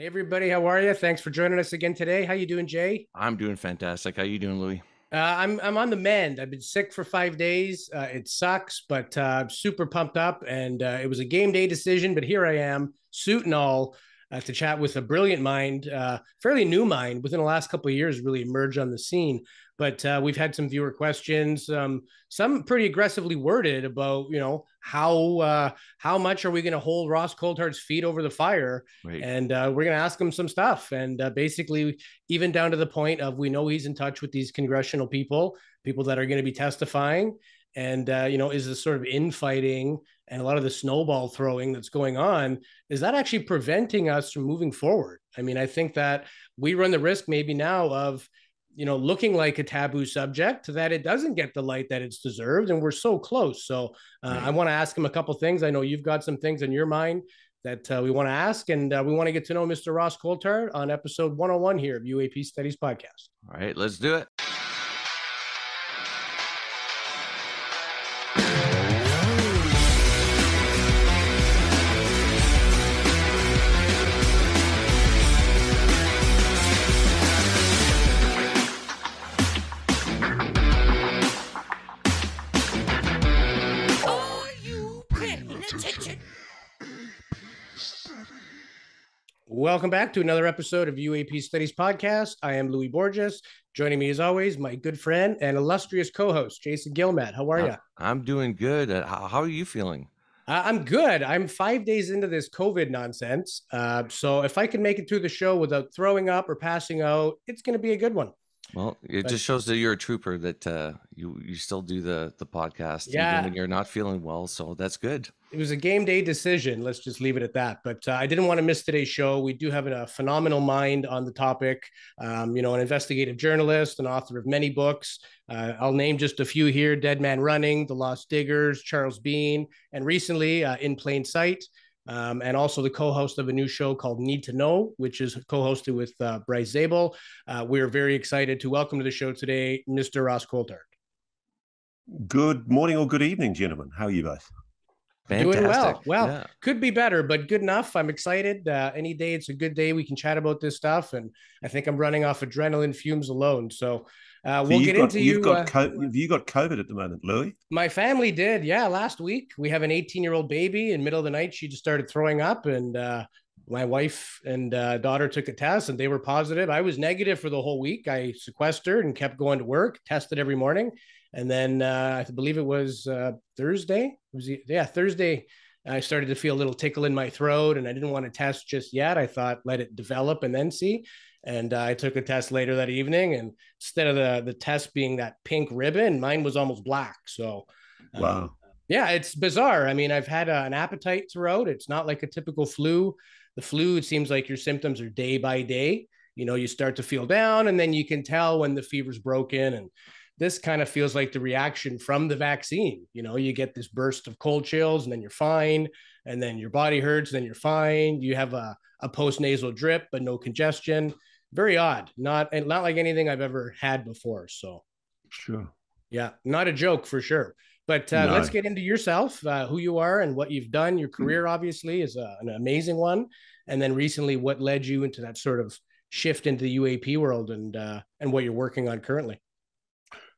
Hey, everybody. How are you? Thanks for joining us again today. How you doing, Jay? I'm doing fantastic. How you doing, Louis? I'm on the mend. I've been sick for 5 days. It sucks, but I'm super pumped up. And it was a game day decision, but here I am, suit and all, to chat with a brilliant mind, fairly new mind, within the last couple of years, really emerged on the scene. But we've had some viewer questions, some pretty aggressively worded about, you know, how much are we going to hold Ross Coulthart's feet over the fire? Right. And we're going to ask him some stuff. And basically, even down to the point of, we know he's in touch with these congressional people that are going to be testifying. And, you know, is this sort of infighting and a lot of the snowball throwing that's going on, is that actually preventing us from moving forward? I mean, I think that we run the risk maybe now of, you know, looking like a taboo subject that it doesn't get the light that it's deserved. And we're so close. So right. I want to ask him a couple of things. I know you've got some things in your mind that we want to ask, and we want to get to know Mr. Ross Coulthart on episode 101 here of UAP Studies Podcast. All right, let's do it. Welcome back to another episode of UAP Studies Podcast. I am Louis Borges. Joining me as always, my good friend and illustrious co-host, Jason Gilmet. How are you? I'm doing good. How are you feeling? I'm good. I'm 5 days into this COVID nonsense. So if I can make it through the show without throwing up or passing out, it's going to be a good one. Well, it just shows that you're a trooper, that you still do the podcast, yeah, even when you're not feeling well. So that's good. It was a game day decision. Let's just leave it at that. But I didn't want to miss today's show. We do have a phenomenal mind on the topic, you know, an investigative journalist, an author of many books. I'll name just a few here: Dead Man Running, The Lost Diggers, Charles Bean, and recently In Plain Sight. And also the co-host of a new show called Need to Know, which is co-hosted with Bryce Zabel. We're very excited to welcome to the show today, Mr. Ross Coulthart. Good morning or good evening, gentlemen. How are you both? Fantastic. Doing well. Well, yeah. Could be better, but good enough. I'm excited. Any day, it's a good day. We can chat about this stuff. And I think I'm running off adrenaline fumes alone. So we'll get into you. Have you got COVID at the moment, Louis? My family did. Yeah. Last week, we have an 18-year-old baby. In the middle of the night, she just started throwing up. And my wife and daughter took a test, and they were positive. I was negative for the whole week. I sequestered and kept going to work, tested every morning. And then I believe it was Thursday. I started to feel a little tickle in my throat, and I didn't want to test just yet. I thought, let it develop and then see. And I took a test later that evening, and instead of the test being that pink ribbon, mine was almost black. So wow. Yeah, it's bizarre. I mean, I've had an appetite throughout. It's not like a typical flu. The flu, it seems like your symptoms are day by day. You know, you start to feel down, and then you can tell when the fever's broken. And this kind of feels like the reaction from the vaccine. You know, you get this burst of cold chills, and then you're fine. And then your body hurts, then you're fine. You have a post-nasal drip, but no congestion. Very odd. Not like anything I've ever had before. So sure. Yeah, not a joke for sure. But no. Let's get into yourself, who you are and what you've done. Your career, obviously, is an amazing one. And then recently, what led you into that sort of shift into the UAP world and what you're working on currently?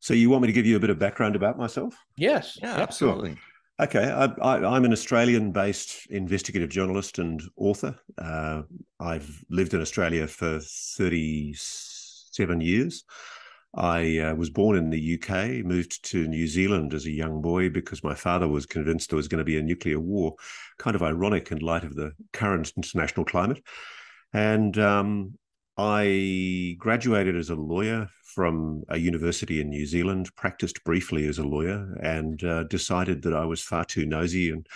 So you want me to give you a bit of background about myself? Yes. Yeah, absolutely. Okay. I'm an Australian-based investigative journalist and author. I've lived in Australia for 37 years. I was born in the UK, moved to New Zealand as a young boy because my father was convinced there was going to be a nuclear war, kind of ironic in light of the current international climate. And I graduated as a lawyer from a university in New Zealand, practiced briefly as a lawyer, and decided that I was far too nosy and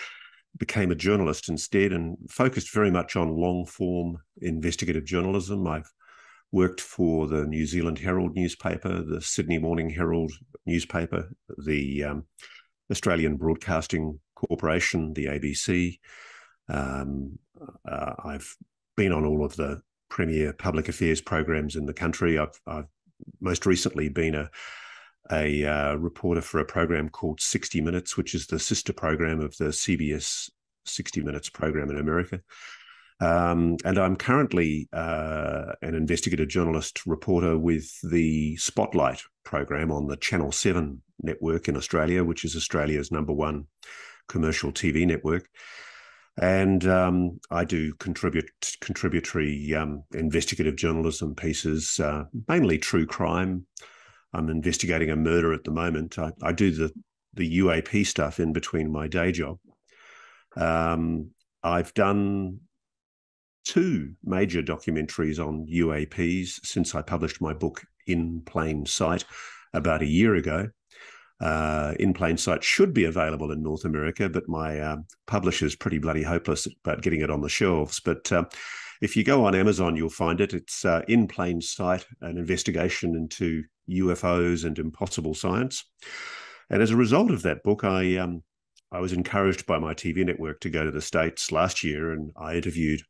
became a journalist instead, and focused very much on long-form investigative journalism. I've worked for the New Zealand Herald newspaper, the Sydney Morning Herald newspaper, the Australian Broadcasting Corporation, the ABC. I've been on all of the premier public affairs programs in the country. I've most recently been a reporter for a program called 60 Minutes, which is the sister program of the CBS 60 Minutes program in America. And I'm currently an investigative journalist reporter with the Spotlight program on the Channel 7 network in Australia, which is Australia's #1 commercial TV network. And I do contributory investigative journalism pieces, mainly true crime. I'm investigating a murder at the moment. I do the UAP stuff in between my day job. I've done 2 major documentaries on UAPs since I published my book In Plain Sight about a year ago. In Plain Sight should be available in North America, but my publisher's pretty bloody hopeless about getting it on the shelves. But if you go on Amazon, you'll find it. It's In Plain Sight, an investigation into UFOs and impossible science. And as a result of that book, I was encouraged by my TV network to go to the States last year, and I interviewed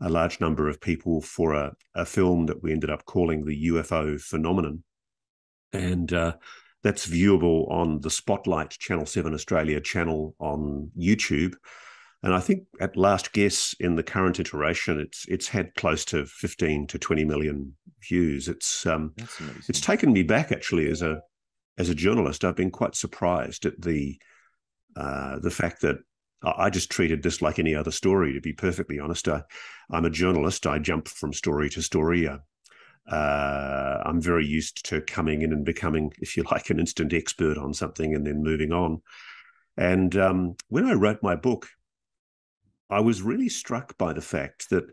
a large number of people for a film that we ended up calling the UFO Phenomenon. And that's viewable on the Spotlight Channel 7 Australia channel on YouTube. And I think at last guess in the current iteration, it's had close to 15 to 20 million views. It's taken me back, actually, as a journalist. I've been quite surprised at the fact that I just treated this like any other story, to be perfectly honest. I'm a journalist. I jump from story to story. I'm very used to coming in and becoming, if you like, an instant expert on something and then moving on. And when I wrote my book, I was really struck by the fact that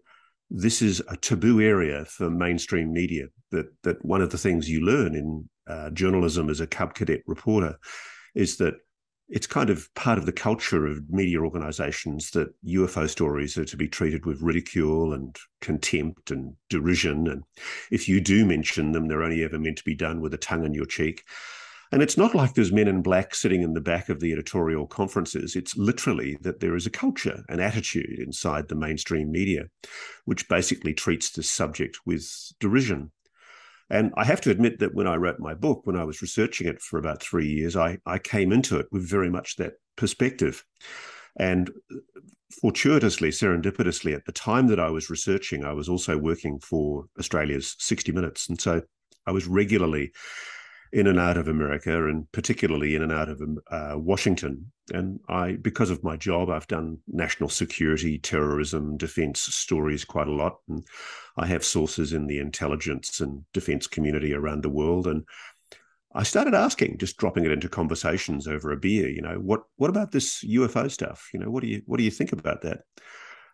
this is a taboo area for mainstream media, that one of the things you learn in journalism as a cub cadet reporter is that it's kind of part of the culture of media organizations that UFO stories are to be treated with ridicule and contempt and derision. And if you do mention them, they're only ever meant to be done with a tongue in your cheek. And it's not like there's men in black sitting in the back of the editorial conferences. It's literally that there is a culture, an attitude inside the mainstream media, which basically treats this subject with derision. And I have to admit that when I wrote my book, when I was researching it for about 3 years, I came into it with very much that perspective. And fortuitously, serendipitously, at the time that I was researching, I was also working for Australia's 60 Minutes. And so I was regularly in and out of America, and particularly in and out of Washington. And because of my job, I've done national security, terrorism, defense stories quite a lot. And I have sources in the intelligence and defense community around the world. And I started asking, just dropping it into conversations over a beer, what about this UFO stuff? What do you think about that?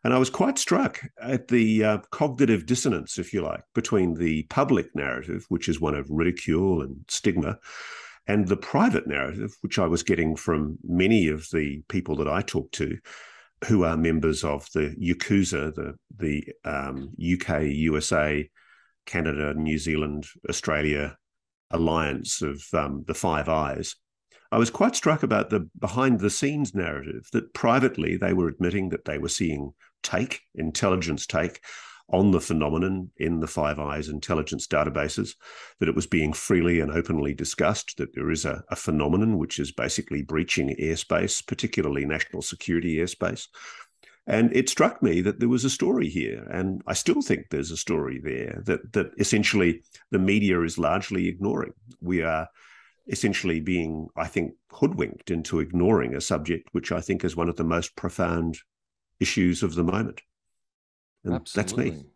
And I was quite struck at the cognitive dissonance, if you like, between the public narrative, which is one of ridicule and stigma, and the private narrative, which I was getting from many of the people that I talked to, who are members of the Yakuza, the UK, USA, Canada, New Zealand, Australia alliance of the Five Eyes. I was quite struck about the behind-the-scenes narrative that privately they were admitting that they were seeing intelligence take on the phenomenon in the Five Eyes intelligence databases, that it was being freely and openly discussed, that there is a phenomenon which is basically breaching airspace, particularly national security airspace. And it struck me that there was a story here, and I still think there's a story there that essentially the media is largely ignoring. We are essentially being, I think, hoodwinked into ignoring a subject which I think is one of the most profound issues of the moment. And absolutely. That's me.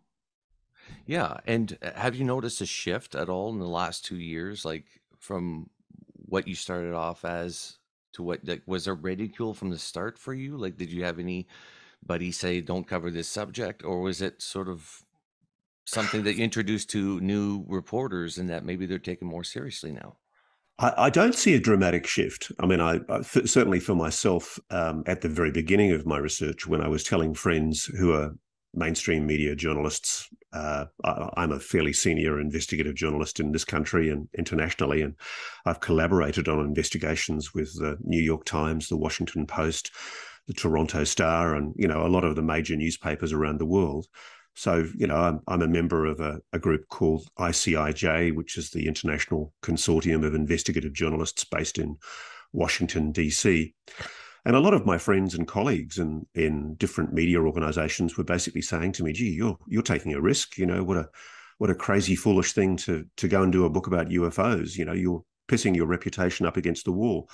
Yeah. And have you noticed a shift at all in the last 2 years, like from what you started off as to what, like, was there ridicule from the start for you? Like, did you have anybody say, don't cover this subject? Or was it sort of something that you introduced to new reporters and that maybe they're taken more seriously now? I don't see a dramatic shift. I mean, I certainly for myself, at the very beginning of my research, when I was telling friends who are mainstream media journalists, I'm a fairly senior investigative journalist in this country and internationally, and I've collaborated on investigations with the New York Times, the Washington Post, the Toronto Star, and, a lot of the major newspapers around the world. So, I'm a member of a group called ICIJ, which is the International Consortium of Investigative Journalists based in Washington, D.C. And a lot of my friends and colleagues in different media organizations were basically saying to me, gee, you're taking a risk. You know, what a crazy, foolish thing to go and do a book about UFOs. You know, you're pissing your reputation up against the wall.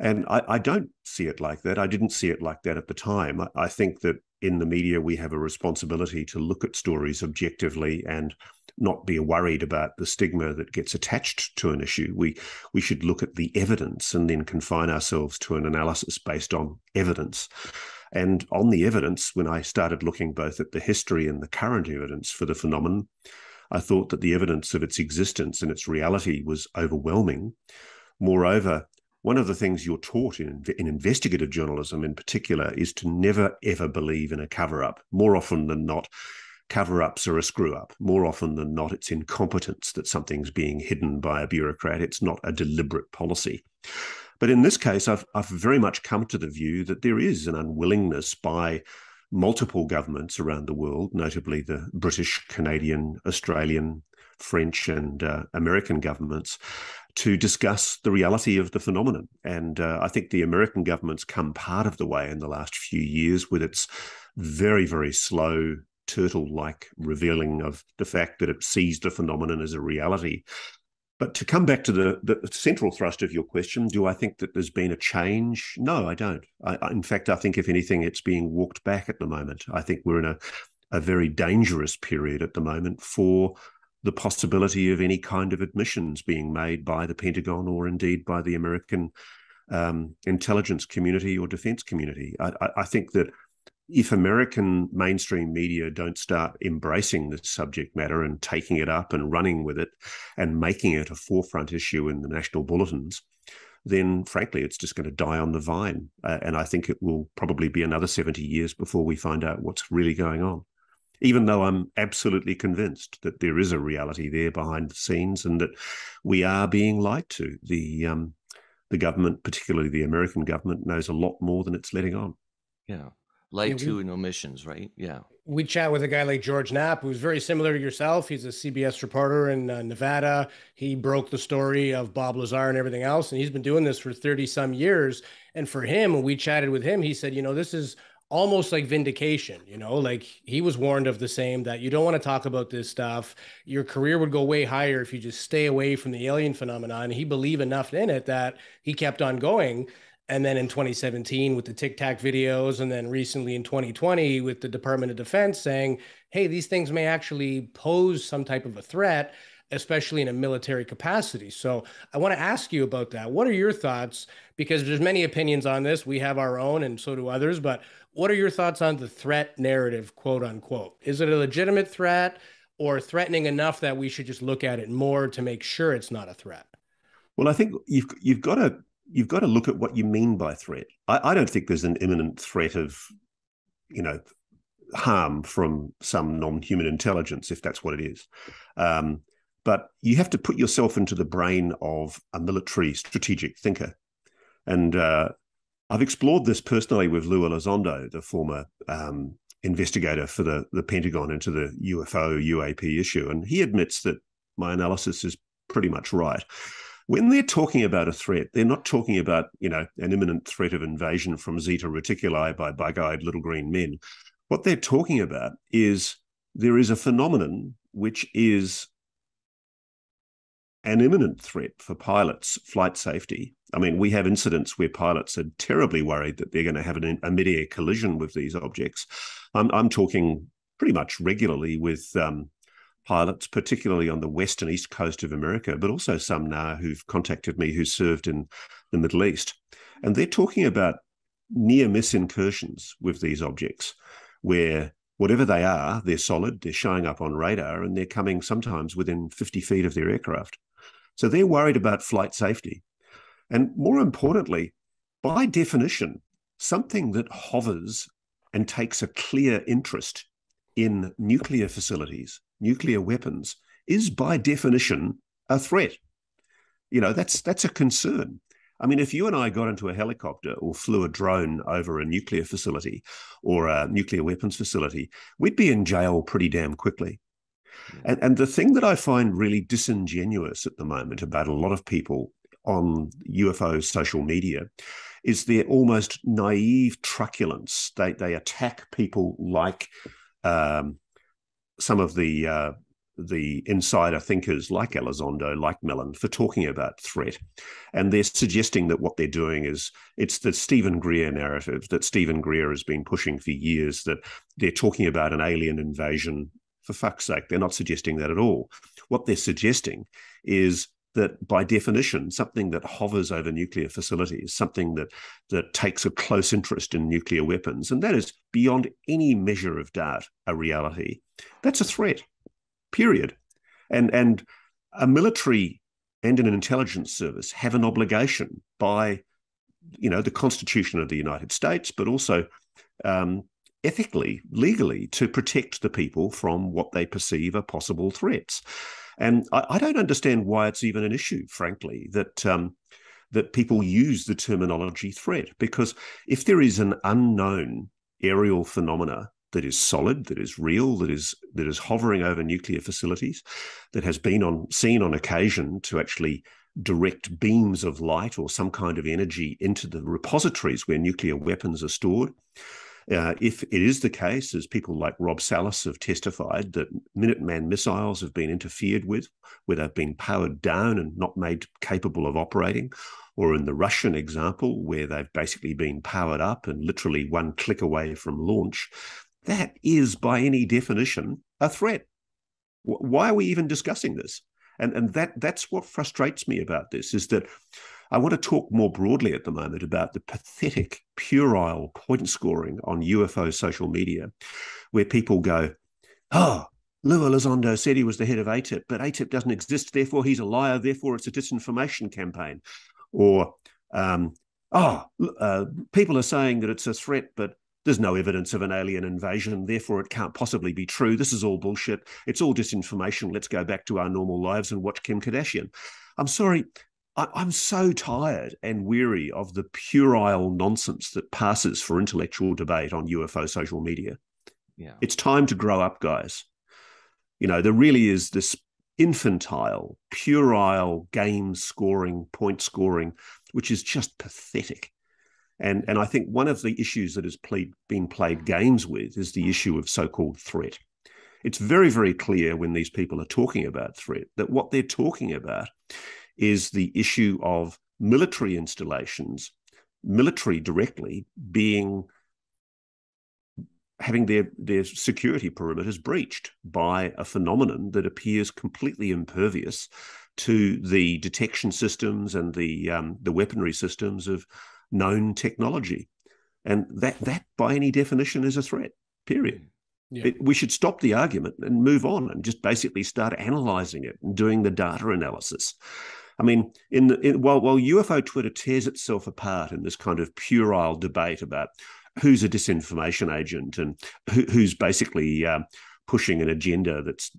And I don't see it like that. I didn't see it like that at the time. I think that in the media, we have a responsibility to look at stories objectively and not be worried about the stigma that gets attached to an issue. We should look at the evidence and then confine ourselves to an analysis based on evidence. And on the evidence, when I started looking both at the history and the current evidence for the phenomenon, I thought that the evidence of its existence and its reality was overwhelming. Moreover, one of the things you're taught in investigative journalism in particular is to never, ever believe in a cover-up. More often than not, cover-ups are a screw-up. More often than not, it's incompetence that something's being hidden by a bureaucrat. It's not a deliberate policy. But in this case, I've very much come to the view that there is an unwillingness by multiple governments around the world, notably the British, Canadian, Australian, French and American governments, to discuss the reality of the phenomenon. And I think the American government's come part of the way in the last few years with its very, very slow turtle-like revealing of the fact that it sees the phenomenon as a reality. But to come back to the central thrust of your question, do I think that there's been a change? No, I don't. In fact, I think if anything, it's being walked back at the moment. I think we're in a very dangerous period at the moment for the possibility of any kind of admissions being made by the Pentagon or indeed by the American intelligence community or defense community. I think that if American mainstream media don't start embracing this subject matter and taking it up and running with it and making it a forefront issue in the national bulletins, then frankly, it's just going to die on the vine. And I think it will probably be another 70 years before we find out what's really going on. Even though I'm absolutely convinced that there is a reality there behind the scenes and that we are being lied to. The government, particularly the American government, knows a lot more than it's letting on. Yeah. Lied to and omissions, right? Yeah. We chat with a guy like George Knapp, who's very similar to yourself. He's a CBS reporter in Nevada. He broke the story of Bob Lazar and everything else, and he's been doing this for 30-some years. And for him, when we chatted with him, he said, you know, this is almost like vindication, you know, like he was warned of the same, that you don't want to talk about this stuff. Your career would go way higher if you just stay away from the alien phenomenon. He believed enough in it that he kept on going. And then in 2017 with the Tic Tac videos, and then recently in 2020 with the Department of Defense saying, hey, these things may actually pose some type of a threat, especially in a military capacity. So I want to ask you about that. What are your thoughts? Because there's many opinions on this. We have our own and so do others. But what are your thoughts on the threat narrative, quote unquote? Is it a legitimate threat or threatening enough that we should just look at it more to make sure it's not a threat? Well, I think you've got to look at what you mean by threat. I don't think there's an imminent threat of, you know, harm from some non-human intelligence, if that's what it is. But you have to put yourself into the brain of a military strategic thinker. And I've explored this personally with Lou Elizondo, the former investigator for the Pentagon into the UFO UAP issue. And he admits that my analysis is pretty much right. When they're talking about a threat, they're not talking about, you know, an imminent threat of invasion from Zeta Reticuli by bug-eyed little green men. What they're talking about is there is a phenomenon which is an imminent threat for pilots' flight safety. I mean, we have incidents where pilots are terribly worried that they're going to have a mid-air collision with these objects. I'm talking pretty much regularly with pilots, particularly on the west and east coast of America, but also some now who've contacted me who served in the Middle East. And they're talking about near-miss incursions with these objects where whatever they are, they're solid, they're showing up on radar, and they're coming sometimes within 50 feet of their aircraft. So they're worried about flight safety. And more importantly, by definition, something that hovers and takes a clear interest in nuclear facilities, nuclear weapons, is by definition a threat. You know, that's a concern. I mean, if you and I got into a helicopter or flew a drone over a nuclear facility or a nuclear weapons facility, we'd be in jail pretty damn quickly. And the thing that I find really disingenuous at the moment about a lot of people on UFO social media is their almost naive truculence. They attack people like some of the insider thinkers like Elizondo, like Mellon, for talking about threat. And they're suggesting that what they're doing is, it's the Stephen Greer narrative that Stephen Greer has been pushing for years, that they're talking about an alien invasion. For fuck's sake, they're not suggesting that at all. What they're suggesting is that by definition, something that hovers over nuclear facilities, something that takes a close interest in nuclear weapons, and that is beyond any measure of doubt a reality, that's a threat. Period. And a military and an intelligence service have an obligation by, the Constitution of the United States, but also ethically, legally, to protect the people from what they perceive are possible threats. And I don't understand why it's even an issue, frankly, that people use the terminology threat, because if there is an unknown aerial phenomena that is solid, that is real, that is hovering over nuclear facilities, that has been seen on occasion to actually direct beams of light or some kind of energy into the repositories where nuclear weapons are stored. If it is the case, as people like Rob Salas have testified, that Minuteman missiles have been interfered with, where they've been powered down and not made capable of operating, or in the Russian example, where they've basically been powered up and literally one click away from launch, that is, by any definition, a threat. Why are we even discussing this? And that's what frustrates me about this, is that I want to talk more broadly at the moment about the pathetic, puerile point scoring on UFO social media, where people go, oh, Lou Elizondo said he was the head of ATIP, but ATIP doesn't exist, therefore he's a liar, therefore it's a disinformation campaign. Or, people are saying that it's a threat, but there's no evidence of an alien invasion, therefore it can't possibly be true. This is all bullshit. It's all disinformation. Let's go back to our normal lives and watch Kim Kardashian. I'm sorry. I'm so tired and weary of the puerile nonsense that passes for intellectual debate on UFO social media. Yeah. It's time to grow up, guys. There really is this infantile, puerile game scoring, point scoring, which is just pathetic. And I think one of the issues that has been played games with is the issue of so-called threat. It's very, very clear when these people are talking about threat that what they're talking about is the issue of military installations, military directly having their security perimeters breached by a phenomenon that appears completely impervious to the detection systems and the weaponry systems of known technology. And that by any definition is a threat, period. Yeah. We should stop the argument and move on and just basically start analyzing it and doing the data analysis. I mean, while UFO Twitter tears itself apart in this kind of puerile debate about who's a disinformation agent and who's basically pushing an agenda that's,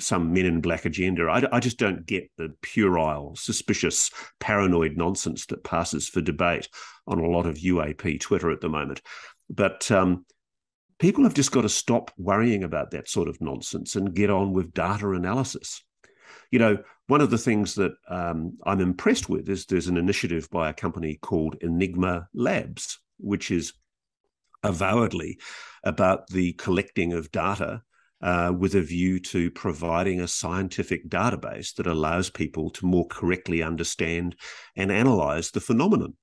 some men in black agenda, I just don't get the puerile, suspicious, paranoid nonsense that passes for debate on a lot of UAP Twitter at the moment. But people have just got to stop worrying about that sort of nonsense and get on with data analysis. One of the things that I'm impressed with is there's an initiative by a company called Enigma Labs, which is avowedly about the collecting of data with a view to providing a scientific database that allows people to more correctly understand and analyze the phenomenon.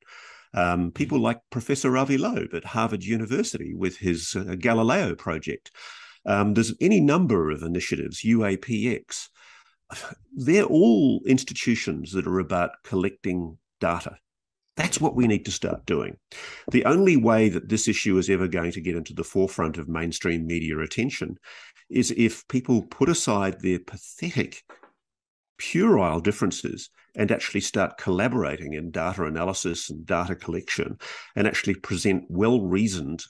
People like Professor Avi Loeb at Harvard University with his Galileo Project. There's any number of initiatives, UAPX. They're all institutions that are about collecting data. That's what we need to start doing. The only way that this issue is ever going to get into the forefront of mainstream media attention is if people put aside their pathetic, puerile differences and actually start collaborating in data analysis and data collection and actually present well-reasoned,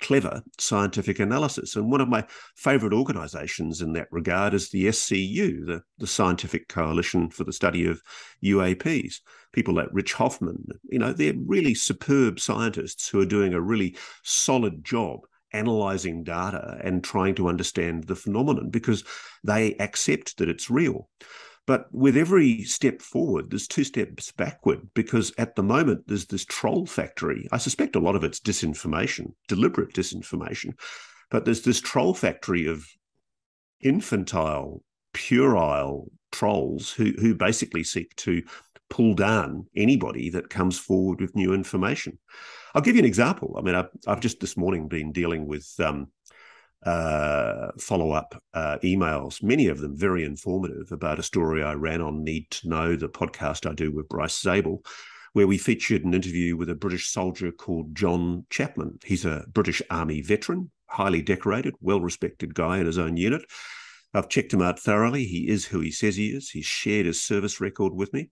clever scientific analysis. And one of my favorite organizations in that regard is the SCU, the Scientific Coalition for the Study of UAPs. People like Rich Hoffman, they're really superb scientists who are doing a really solid job analyzing data and trying to understand the phenomenon because they accept that it's real. But with every step forward, there's two steps backward, because at the moment there's this troll factory. I suspect a lot of it's disinformation, deliberate disinformation, but there's this troll factory of infantile, puerile trolls who basically seek to pull down anybody that comes forward with new information. I'll give you an example. I mean, I've just this morning been dealing with follow-up emails, many of them very informative, about a story I ran on Need to Know, the podcast I do with Bryce Zabel, where we featured an interview with a British soldier called John Chapman. He's a British Army veteran, highly decorated, well-respected guy in his own unit. I've checked him out thoroughly. He is who he says he is. He's shared his service record with me.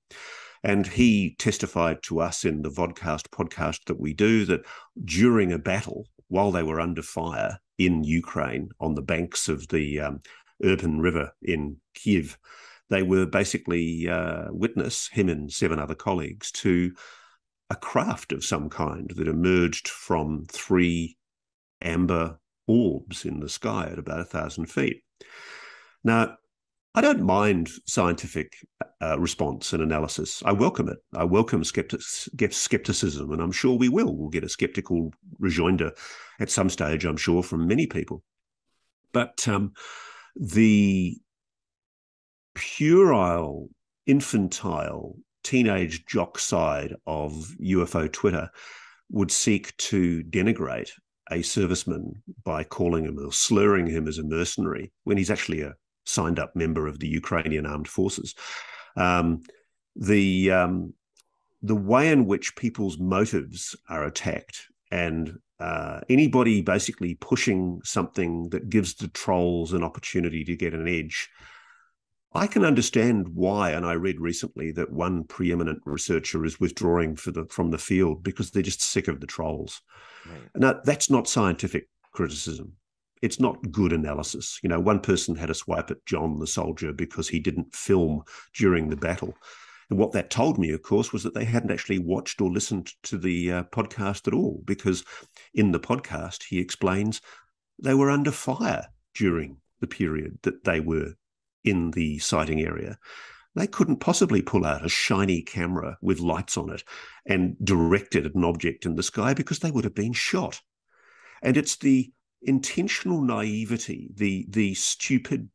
And he testified to us in the vodcast podcast that we do that during a battle, while they were under fire in Ukraine on the banks of the Irpin River in Kiev, they were basically witness, him and seven other colleagues, to a craft of some kind that emerged from three amber orbs in the sky at about 1,000 feet. Now, I don't mind scientific response and analysis. I welcome it. I welcome skepticism, and I'm sure we will. We'll get a skeptical rejoinder at some stage, I'm sure, from many people. But the puerile, infantile, teenage jock side of UFO Twitter would seek to denigrate a serviceman by calling him or slurring him as a mercenary when he's actually a signed-up member of the Ukrainian armed forces. The way in which people's motives are attacked, and anybody basically pushing something that gives the trolls an opportunity to get an edge, I can understand why. And I read recently that one preeminent researcher is withdrawing from the field because they're just sick of the trolls. Right. Now, that's not scientific criticism. It's not good analysis. You know, one person had a swipe at John the soldier because he didn't film during the battle. And what that told me, of course, was that they hadn't actually watched or listened to the podcast at all, because in the podcast, he explains they were under fire during the period that they were in the sighting area. They couldn't possibly pull out a shiny camera with lights on it and direct it at an object in the sky because they would have been shot. And it's the intentional naivety, the stupid,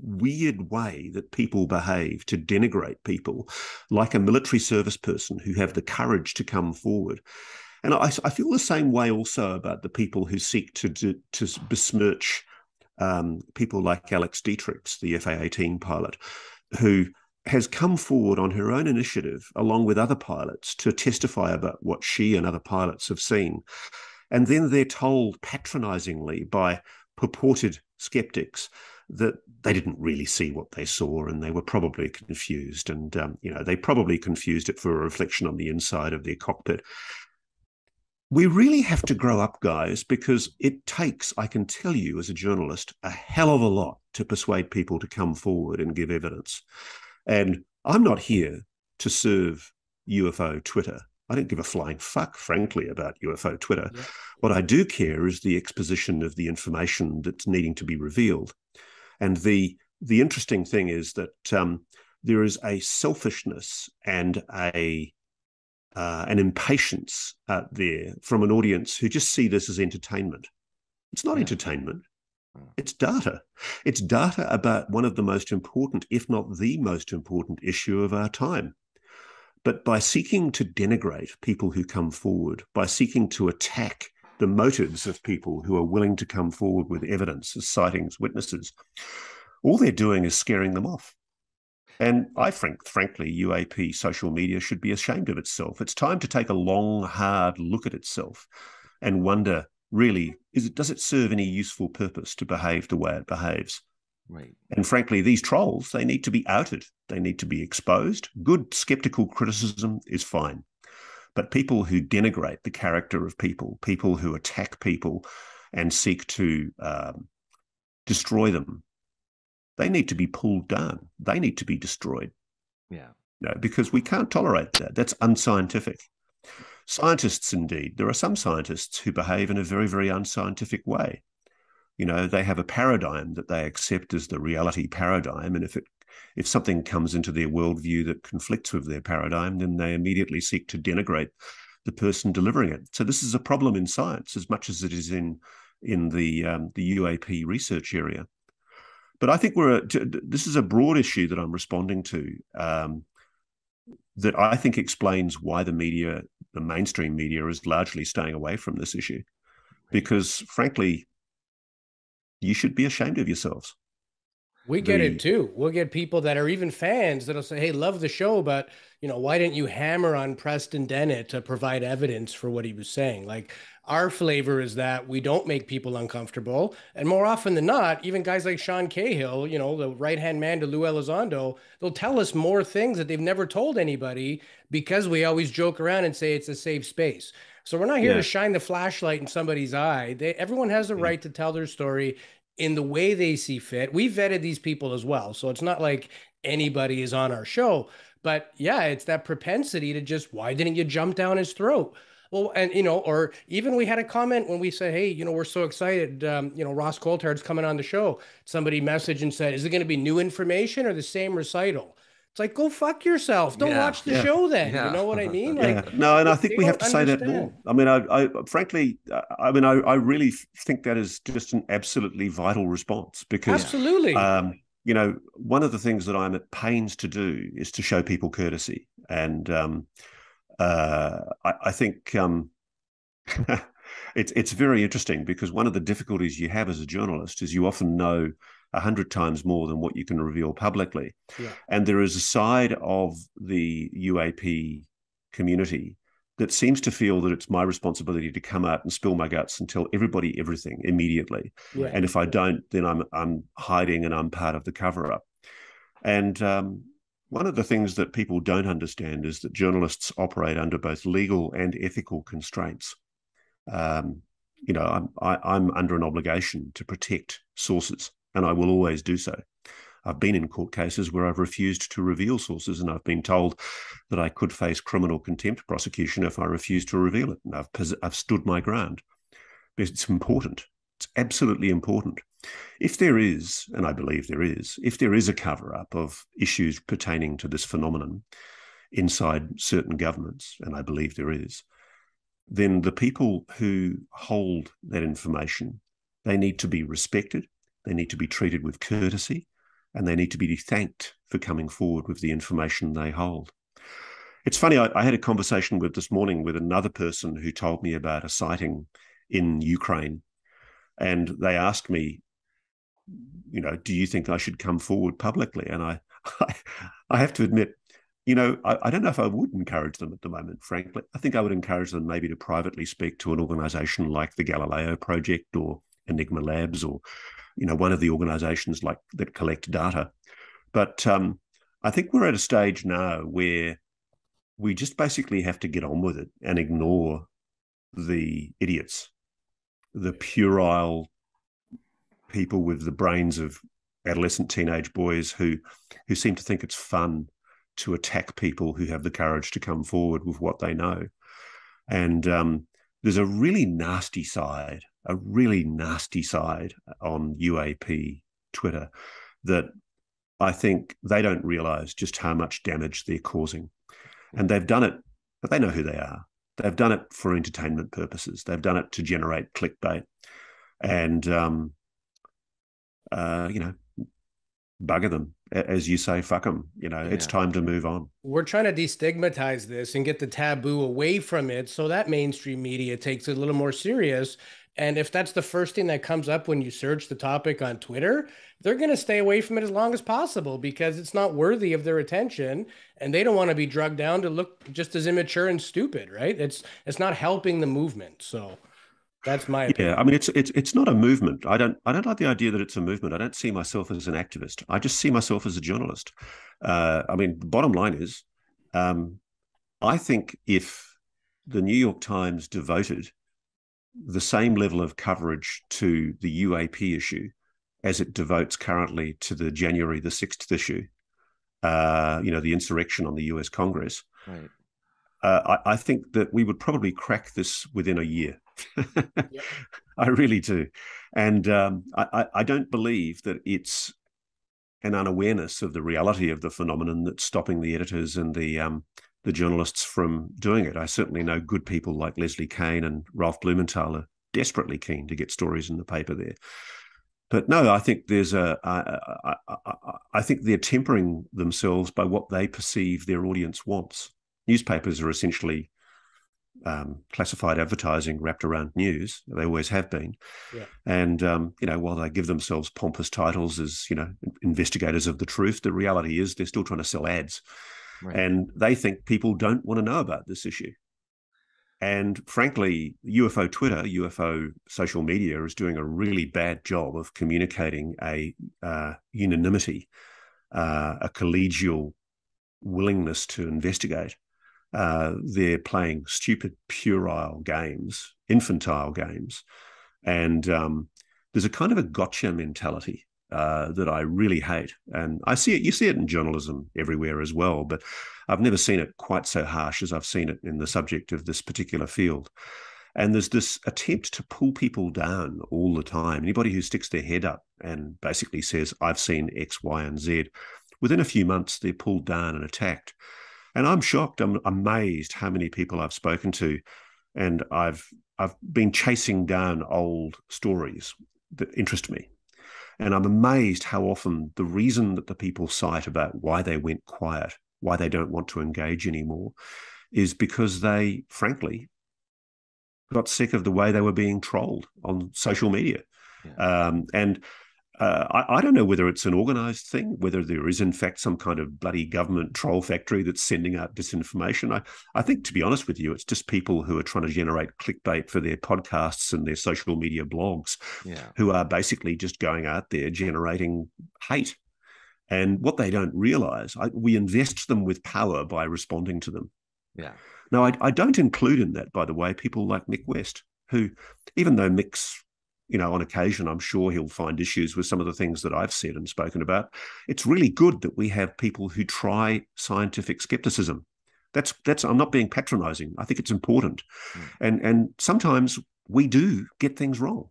weird way that people behave to denigrate people, like a military service person who have the courage to come forward. And I feel the same way also about the people who seek to besmirch people like Alex Dietrich, the FA-18 pilot, who has come forward on her own initiative, along with other pilots, to testify about what she and other pilots have seen. And then they're told patronizingly by purported skeptics that they didn't really see what they saw and they were probably confused. And, you know, they probably confused it for a reflection on the inside of their cockpit. We really have to grow up, guys, because it takes, I can tell you as a journalist, a hell of a lot to persuade people to come forward and give evidence. And I'm not here to serve UFO Twitter. I don't give a flying fuck, frankly, about UFO Twitter. Yeah. What I do care is the exposition of the information that's needing to be revealed. And the interesting thing is that there is a selfishness and an impatience out there from an audience who just see this as entertainment. It's not entertainment. It's data. It's data about one of the most important, if not the most important, issue of our time. But by seeking to denigrate people who come forward, by seeking to attack the motives of people who are willing to come forward with evidence as sightings, witnesses, all they're doing is scaring them off. And I think, frankly, UAP social media should be ashamed of itself. It's time to take a long, hard look at itself and wonder, really, does it serve any useful purpose to behave the way it behaves? Right. And frankly, these trolls, they need to be outed. They need to be exposed. Good skeptical criticism is fine. But people who denigrate the character of people, people who attack people and seek to destroy them, they need to be pulled down. They need to be destroyed. Yeah. No, because we can't tolerate that. That's unscientific. Scientists, indeed. There are some scientists who behave in a very, very unscientific way. You know, they have a paradigm that they accept as the reality paradigm. And if it if something comes into their worldview that conflicts with their paradigm, then they immediately seek to denigrate the person delivering it. So this is a problem in science as much as it is in the UAP research area. But I think this is a broad issue that I'm responding to that I think explains why the mainstream media is largely staying away from this issue. Because frankly, you should be ashamed of yourselves. We get it too. We'll get people that are even fans that'll say, hey, love the show, but why didn't you hammer on Preston Dennett to provide evidence for what he was saying? Like, our flavor is that we don't make people uncomfortable. And more often than not, even guys like Sean Cahill, the right-hand man to Lou Elizondo, they'll tell us more things that they've never told anybody because we always joke around and say it's a safe space. So we're not here to shine the flashlight in somebody's eye. Everyone has the right to tell their story in the way they see fit. We vetted these people as well. So it's not like anybody is on our show, but yeah, it's that propensity to just, why didn't you jump down his throat? Well, and or even we had a comment when we said, hey, we're so excited. Ross Coulthart's coming on the show. Somebody messaged and said, is it going to be new information or the same recital? It's like, go fuck yourself. Don't watch the show then. You know what I mean? No, and I think we have to say that more. I mean, I really think that is just an absolutely vital response because, one of the things that I'm at pains to do is to show people courtesy. And I think it's very interesting because one of the difficulties you have as a journalist is you often know 100 times more than what you can reveal publicly. Yeah. And there is a side of the UAP community that seems to feel that it's my responsibility to come out and spill my guts and tell everybody everything immediately. Yeah. And if I don't, then I'm hiding and I'm part of the cover-up. And one of the things that people don't understand is that journalists operate under both legal and ethical constraints. I'm under an obligation to protect sources. And I will always do so. I've been in court cases where I've refused to reveal sources, and I've been told that I could face criminal contempt prosecution if I refuse to reveal it. And I've stood my ground. But it's important. It's absolutely important. If there is, and I believe there is, if there is a cover-up of issues pertaining to this phenomenon inside certain governments, and I believe there is, then the people who hold that information, they need to be respected. They need to be treated with courtesy, and they need to be thanked for coming forward with the information they hold. It's funny, I had a conversation this morning with another person who told me about a sighting in Ukraine, and they asked me, do you think I should come forward publicly? And I have to admit, I don't know if I would encourage them at the moment, frankly. I think I would encourage them maybe to privately speak to an organization like the Galileo Project or Enigma Labs or one of the organizations that collect data. But I think we're at a stage now where we just basically have to get on with it and ignore the idiots, the puerile people with the brains of adolescent teenage boys who seem to think it's fun to attack people who have the courage to come forward with what they know. And there's a really nasty side on UAP Twitter that I think they don't realize just how much damage they're causing. And they've done it, but they know who they are. They've done it for entertainment purposes. They've done it to generate clickbait and, bugger them. As you say, fuck them. It's time to move on. We're trying to destigmatize this and get the taboo away from it so that mainstream media takes it a little more serious. And if that's the first thing that comes up when you search the topic on Twitter, they're going to stay away from it as long as possible because it's not worthy of their attention, and they don't want to be drugged down to look just as immature and stupid, right? It's not helping the movement. So that's my opinion. Yeah, I mean, it's not a movement. I don't like the idea that it's a movement. I don't see myself as an activist. I just see myself as a journalist. The bottom line is, I think if the New York Times devoted the same level of coverage to the UAP issue as it devotes currently to the January the 6th issue, the insurrection on the US Congress. Right. I think that we would probably crack this within a year. Yep. I really do. And I don't believe that it's an unawareness of the reality of the phenomenon that's stopping the editors and the journalists from doing it. I certainly know good people like Leslie Kane and Ralph Blumenthal are desperately keen to get stories in the paper there. But no, I think there's I think they're tempering themselves by what they perceive their audience wants. Newspapers are essentially classified advertising wrapped around news. They always have been. Yeah. And, you know, while they give themselves pompous titles as, you know, investigators of the truth, the reality is they're still trying to sell ads. Right. And they think people don't want to know about this issue. And frankly, UFO Twitter, UFO social media is doing a really bad job of communicating a unanimity, a collegial willingness to investigate. They're playing stupid, puerile games, infantile games. And there's a kind of a gotcha mentality that I really hate. And I see it, you see it in journalism everywhere as well, but I've never seen it quite so harsh as I've seen it in the subject of this particular field. And there's this attempt to pull people down all the time. Anybody who sticks their head up and basically says, I've seen X, Y, and Z, within a few months, they're pulled down and attacked. And I'm shocked. I'm amazed how many people I've spoken to, and I've been chasing down old stories that interest me. And I'm amazed how often the reason that the people cite about why they went quiet, why they don't want to engage anymore, is because they, frankly, got sick of the way they were being trolled on social media. Yeah. I don't know whether it's an organised thing, whether there is, in fact, some kind of bloody government troll factory that's sending out disinformation. I think, to be honest with you, it's just people who are trying to generate clickbait for their podcasts and their social media blogs, who are basically just going out there generating hate. And what they don't realise, we invest them with power by responding to them. Yeah. Now, I don't include in that, by the way, people like Mick West, who, even though Mick's, you know, on occasion, I'm sure he'll find issues with some of the things that I've said and spoken about. It's really good that we have people who try scientific skepticism. That's I'm not being patronizing. I think it's important. Mm. And sometimes we do get things wrong.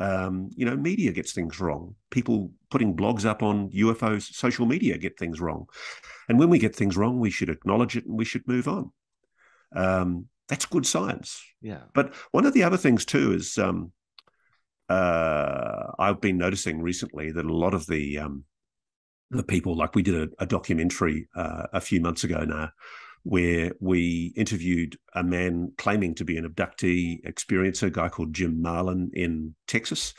You know, media gets things wrong. People putting blogs up on UFO social media get things wrong. And when we get things wrong, we should acknowledge it and we should move on. That's good science. Yeah. But one of the other things too is, I've been noticing recently that a lot of the people, like we did a documentary a few months ago now, where we interviewed a man claiming to be an abductee experiencer, a guy called Jim Marlin in Texas,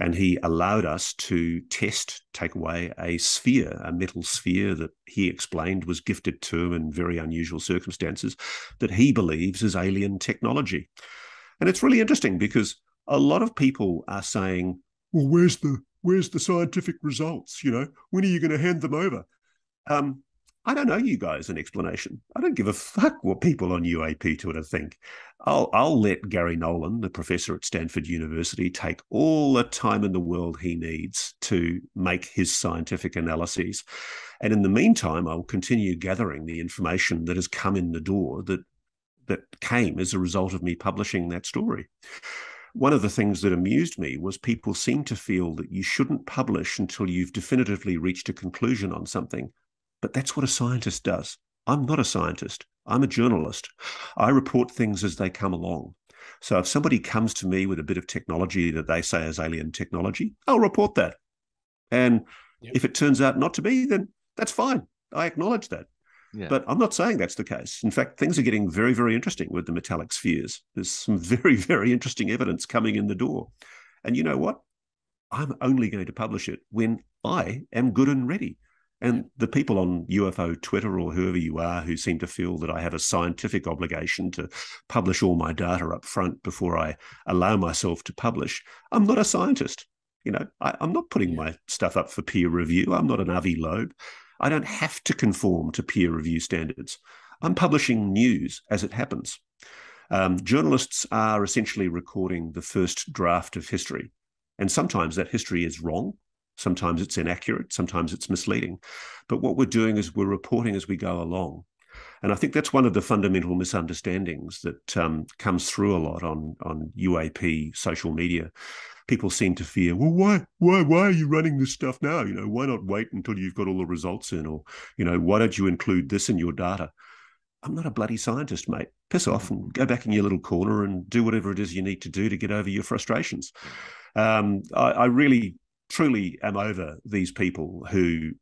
and he allowed us to take away a sphere, a metal sphere that he explained was gifted to him in very unusual circumstances that he believes is alien technology. And it's really interesting because a lot of people are saying, well, where's the scientific results? You know, when are you going to hand them over? I don't owe you guys an explanation. I don't give a fuck what people on UAP Twitter think. I'll let Gary Nolan, the professor at Stanford University, take all the time in the world he needs to make his scientific analyses. And in the meantime, I'll continue gathering the information that has come in the door that came as a result of me publishing that story. One of the things that amused me was people seem to feel that you shouldn't publish until you've definitively reached a conclusion on something. But that's what a scientist does. I'm not a scientist. I'm a journalist. I report things as they come along. So if somebody comes to me with a bit of technology that they say is alien technology, I'll report that. And if it turns out not to be, then that's fine. I acknowledge that. Yeah. But I'm not saying that's the case. In fact, things are getting very, very interesting with the metallic spheres. There's some very, very interesting evidence coming in the door. And you know what? I'm only going to publish it when I am good and ready. And the people on UFO Twitter or whoever you are who seem to feel that I have a scientific obligation to publish all my data up front before I allow myself to publish, I'm not a scientist. You know, I'm not putting my stuff up for peer review. I'm not an Avi Loeb. I don't have to conform to peer review standards. I'm publishing news as it happens. Journalists are essentially recording the first draft of history. And sometimes that history is wrong. Sometimes it's inaccurate. Sometimes it's misleading. But what we're doing is we're reporting as we go along. And I think that's one of the fundamental misunderstandings that comes through a lot on UAP social media. People seem to fear, well, why are you running this stuff now? You know, why not wait until you've got all the results in? Or, you know, why don't you include this in your data? I'm not a bloody scientist, mate. Piss off and go back in your little corner and do whatever it is you need to do to get over your frustrations. I really, truly am over these people who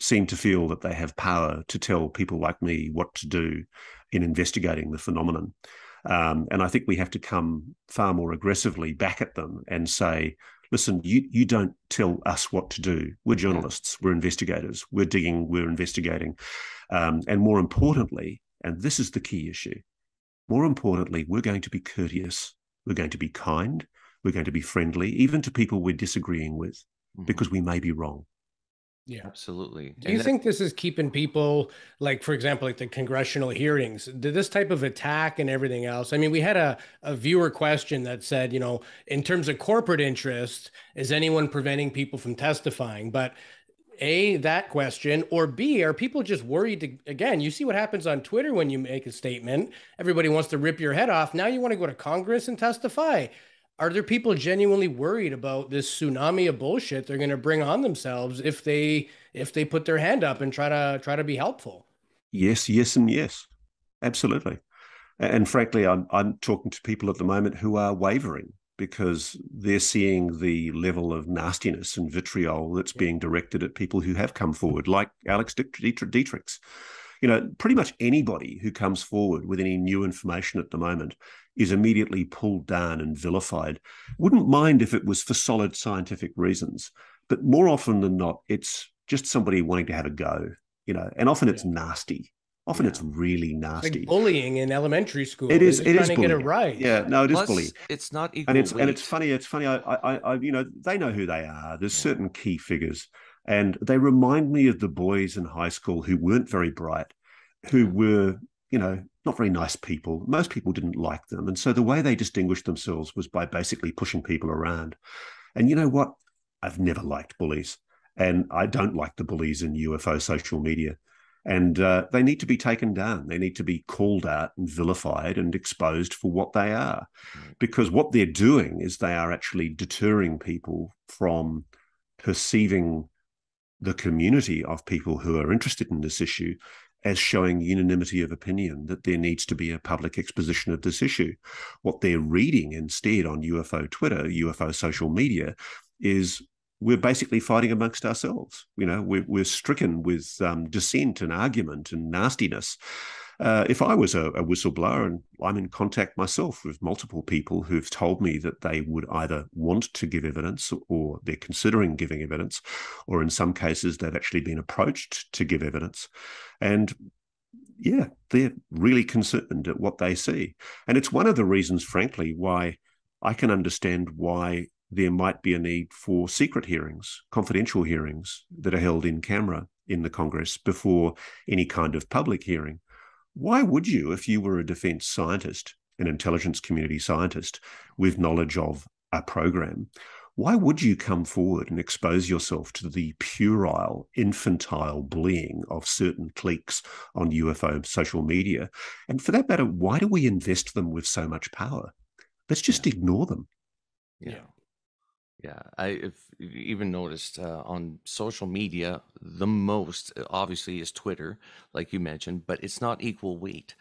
seem to feel that they have power to tell people like me what to do in investigating the phenomenon. And I think we have to come far more aggressively back at them and say, listen, you don't tell us what to do. We're journalists, we're investigators, we're digging, we're investigating. And more importantly, and this is the key issue, more importantly, we're going to be courteous, we're going to be kind, we're going to be friendly, even to people we're disagreeing with, because we may be wrong. Yeah, absolutely. Do you think this is keeping people, like, for example, like the congressional hearings, this type of attack and everything else? I mean, we had a viewer question that said, you know, in terms of corporate interest, is anyone preventing people from testifying? But A, that question, or B, are people just worried to, again, you see what happens on Twitter when you make a statement, everybody wants to rip your head off. Now you want to go to Congress and testify. Are there people genuinely worried about this tsunami of bullshit they're going to bring on themselves if they put their hand up and try to be helpful? Yes, yes, and yes, absolutely. And frankly, I'm talking to people at the moment who are wavering because they're seeing the level of nastiness and vitriol that's being directed at people who have come forward, like Alex Dietrich. You know, pretty much anybody who comes forward with any new information at the moment is immediately pulled down and vilified. Wouldn't mind if it was for solid scientific reasons, but more often than not, it's just somebody wanting to have a go, you know, and often it's nasty. Often it's really nasty. It's like bullying in elementary school. It is. It is bullying. Get it right. Yeah. No, it is bullying. It's not equal. And it's funny. It's funny. I you know, they know who they are. There's certain key figures, and they remind me of the boys in high school who weren't very bright, who were, you know, not very nice people. Most people didn't like them, and so the way they distinguished themselves was by basically pushing people around. And you know what? I've never liked bullies, and I don't like the bullies in UFO social media. And they need to be taken down. They need to be called out and vilified and exposed for what they are, because what they're doing is they are actually deterring people from perceiving the community of people who are interested in this issue as showing unanimity of opinion that there needs to be a public exposition of this issue. What they're reading instead on UFO Twitter, UFO social media, is we're basically fighting amongst ourselves. You know, we're stricken with dissent and argument and nastiness. If I was a whistleblower, and I'm in contact myself with multiple people who've told me that they would either want to give evidence or they're considering giving evidence, or in some cases they've actually been approached to give evidence. And yeah, they're really concerned at what they see. And it's one of the reasons, frankly, why I can understand why there might be a need for secret hearings, confidential hearings that are held in camera in the Congress before any kind of public hearing. Why would you, if you were a defense scientist, an intelligence community scientist with knowledge of a program, why would you come forward and expose yourself to the puerile, infantile bullying of certain cliques on UFO social media? And for that matter, why do we invest them with so much power? Let's just ignore them. Yeah. Yeah, I've even noticed on social media, the most obviously is Twitter, like you mentioned, but it's not equal weight.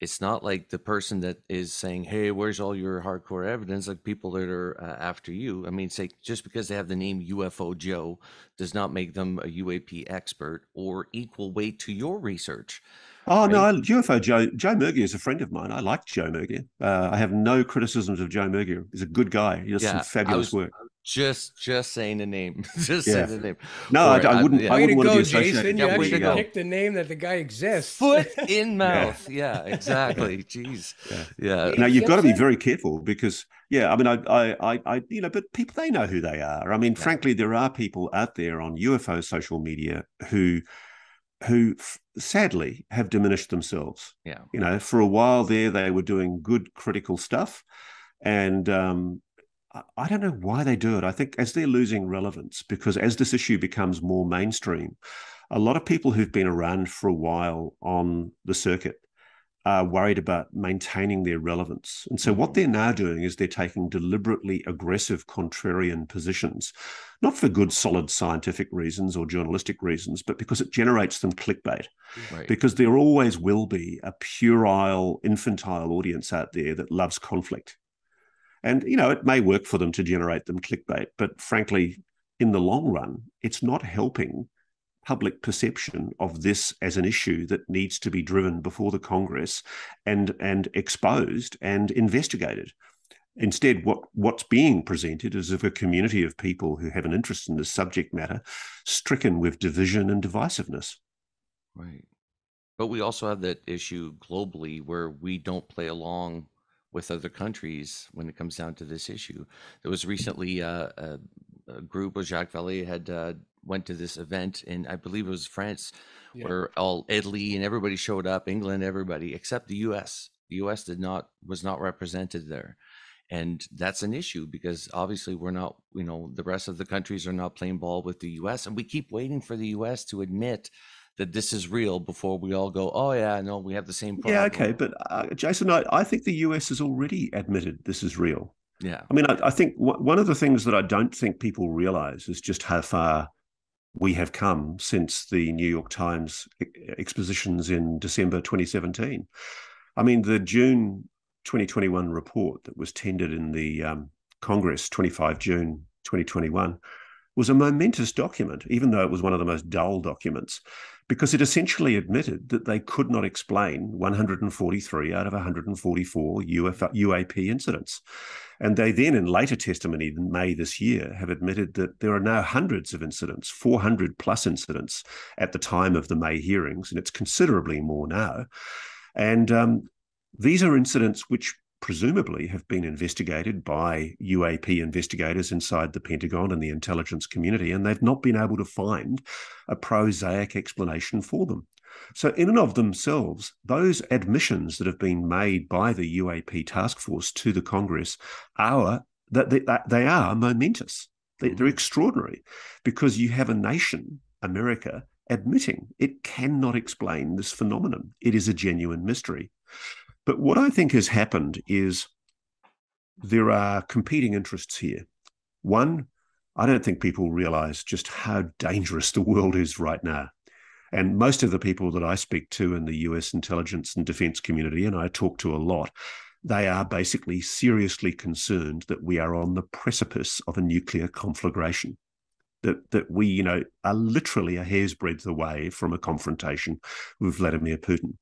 It's not like the person that is saying, hey, where's all your hardcore evidence? Like people that are after you. I mean, say just because they have the name UFO Joe does not make them a UAP expert or equal weight to your research. Oh, right? No, UFO Joe. Joe Murgia is a friend of mine. I like Joe Murgia. I have no criticisms of Joe Murgia. He's a good guy. He does some fabulous work. Just saying the name. Just saying the name. No, I wouldn't. I wouldn't want to be associated. You actually picked the name that the guy exists. Foot in mouth. Yeah, exactly. Jeez. Yeah. Now you've got to be very careful because, yeah, I mean, I, you know, but people, they know who they are. I mean, frankly, there are people out there on UFO social media who sadly have diminished themselves. Yeah. You know, for a while there, they were doing good critical stuff, and I don't know why they do it. I think as they're losing relevance, because as this issue becomes more mainstream, a lot of people who've been around for a while on the circuit are worried about maintaining their relevance. And so what they're now doing is they're taking deliberately aggressive contrarian positions, not for good, solid scientific reasons or journalistic reasons, but because it generates them clickbait. Right. Because there always will be a puerile, infantile audience out there that loves conflict. And, you know, it may work for them to generate them clickbait, but frankly, in the long run, it's not helping public perception of this as an issue that needs to be driven before the Congress and exposed and investigated. Instead, what's being presented is of a community of people who have an interest in this subject matter, stricken with division and divisiveness. Right. But we also have that issue globally where we don't play along with other countries when it comes down to this issue. There was recently a group of Jacques Vallée had went to this event in, I believe it was France, yeah, where all Italy and everybody showed up, England, everybody, except the US. The US was not represented there. And that's an issue because obviously we're not, you know, the rest of the countries are not playing ball with the US. And we keep waiting for the US to admit that this is real before we all go, oh yeah, no, we have the same problem. Yeah, okay. But Jason, I think the US has already admitted this is real. Yeah. I mean, I think one of the things that I don't think people realize is just how far we have come since the New York Times expositions in December 2017. I mean, the June 2021 report that was tendered in the Congress, 25 June 2021, was a momentous document, even though it was one of the most dull documents, because it essentially admitted that they could not explain 143 out of 144 UAP incidents. And they then, in later testimony in May this year, have admitted that there are now hundreds of incidents, 400 plus incidents at the time of the May hearings, and it's considerably more now. And these are incidents which presumably have been investigated by UAP investigators inside the Pentagon and the intelligence community, and they've not been able to find a prosaic explanation for them. So in and of themselves, those admissions that have been made by the UAP task force to the Congress are that they are momentous. They're extraordinary because you have a nation, America, admitting it cannot explain this phenomenon. It is a genuine mystery. But what I think has happened is there are competing interests here. One, I don't think people realize just how dangerous the world is right now. And most of the people that I speak to in the US intelligence and defense community, and I talk to a lot, they are basically seriously concerned that we are on the precipice of a nuclear conflagration, that we, you know, are literally a hair's breadth away from a confrontation with Vladimir Putin.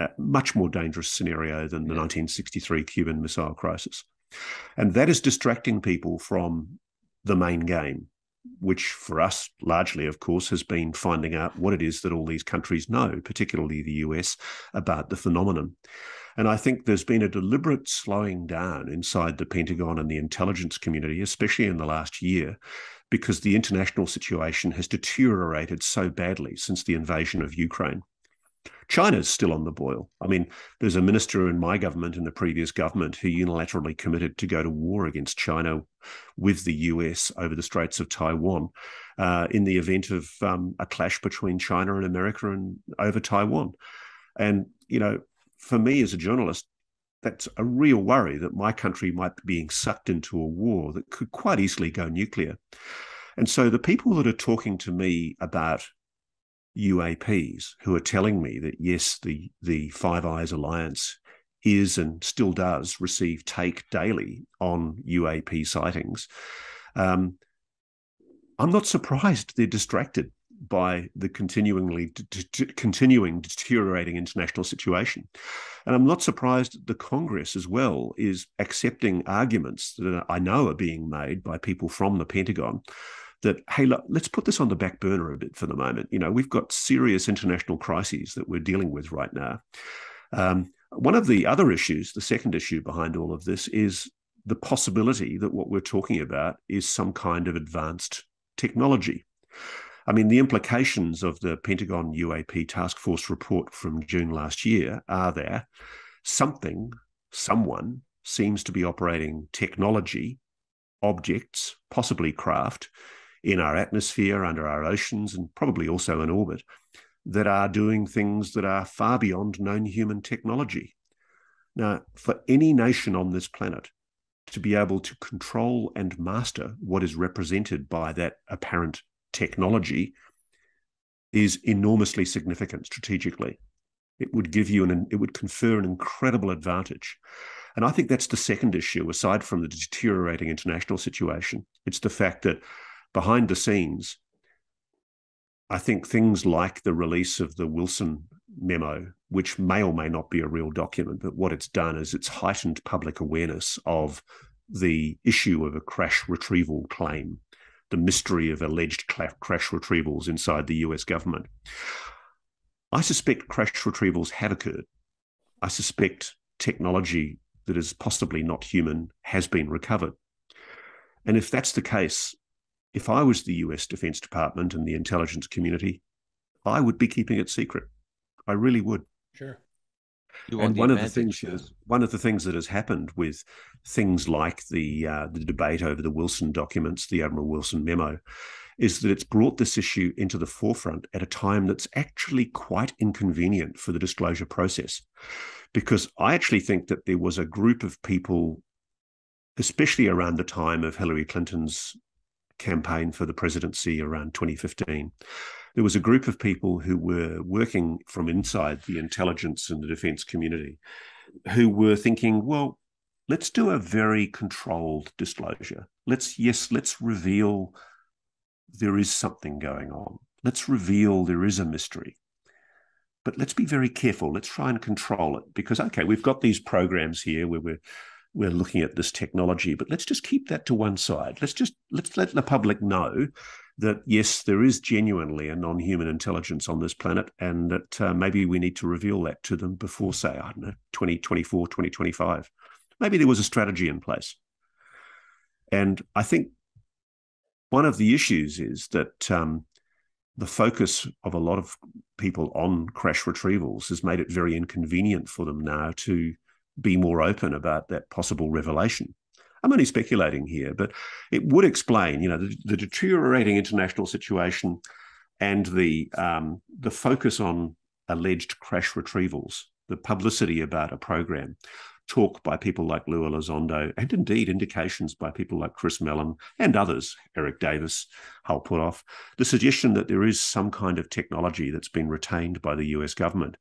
A much more dangerous scenario than the 1963 Cuban Missile Crisis. And that is distracting people from the main game, which for us largely, of course, has been finding out what it is that all these countries know, particularly the US, about the phenomenon. And I think there's been a deliberate slowing down inside the Pentagon and the intelligence community, especially in the last year, because the international situation has deteriorated so badly since the invasion of Ukraine. China's still on the boil. I mean, there's a minister in my government and the previous government who unilaterally committed to go to war against China with the US over the Straits of Taiwan in the event of a clash between China and America and over Taiwan. And, you know, for me as a journalist, that's a real worry that my country might be being sucked into a war that could quite easily go nuclear. And so the people that are talking to me about UAPs who are telling me that, yes, the Five Eyes Alliance is and still does receive take daily on UAP sightings, I'm not surprised they're distracted by the continuing deteriorating international situation. And I'm not surprised the Congress as well is accepting arguments that I know are being made by people from the Pentagon that, hey, look, let's put this on the back burner a bit for the moment. You know, we've got serious international crises that we're dealing with right now. One of the other issues, the second issue behind all of this, is the possibility that what we're talking about is some kind of advanced technology. I mean, the implications of the Pentagon UAP Task Force report from June last year are there. Someone seems to be operating technology objects, possibly craft, in our atmosphere, under our oceans, and probably also in orbit, that are doing things that are far beyond known human technology. Now, for any nation on this planet to be able to control and master what is represented by that apparent technology is enormously significant strategically. It would give you it would confer an incredible advantage. And I think that's the second issue, aside from the deteriorating international situation. It's the fact that behind the scenes, I think things like the release of the Wilson memo, which may or may not be a real document, but what it's done is it's heightened public awareness of the issue of a crash retrieval claim, the mystery of alleged crash retrievals inside the US government. I suspect crash retrievals have occurred. I suspect technology that is possibly not human has been recovered. And if that's the case, if I was the US Defense Department and the intelligence community, I would be keeping it secret. I really would. Sure. And one of the things that has happened with things like the debate over the Wilson documents, the Admiral Wilson memo, is that it's brought this issue into the forefront at a time that's actually quite inconvenient for the disclosure process. Because I actually think that there was a group of people, especially around the time of Hillary Clinton's campaign for the presidency around 2015, there was a group of people who were working from inside the intelligence and the defense community who were thinking, well, let's do a very controlled disclosure. Let's reveal there is something going on. Let's reveal there is a mystery. But let's be very careful. Let's try and control it because, okay, we've got these programs here where we're looking at this technology, but let's just keep that to one side. Let's let the public know that, yes, there is genuinely a non-human intelligence on this planet and that maybe we need to reveal that to them before, say, I don't know, 2024, 2025. Maybe there was a strategy in place. And I think one of the issues is that the focus of a lot of people on crash retrievals has made it very inconvenient for them now to be more open about that possible revelation. I'm only speculating here, but it would explain, you know, the deteriorating international situation and the focus on alleged crash retrievals, the publicity about a program, talk by people like Lou Elizondo, and indeed indications by people like Chris Mellon and others, Eric Davis, Hal Puthoff, the suggestion that there is some kind of technology that's been retained by the US government.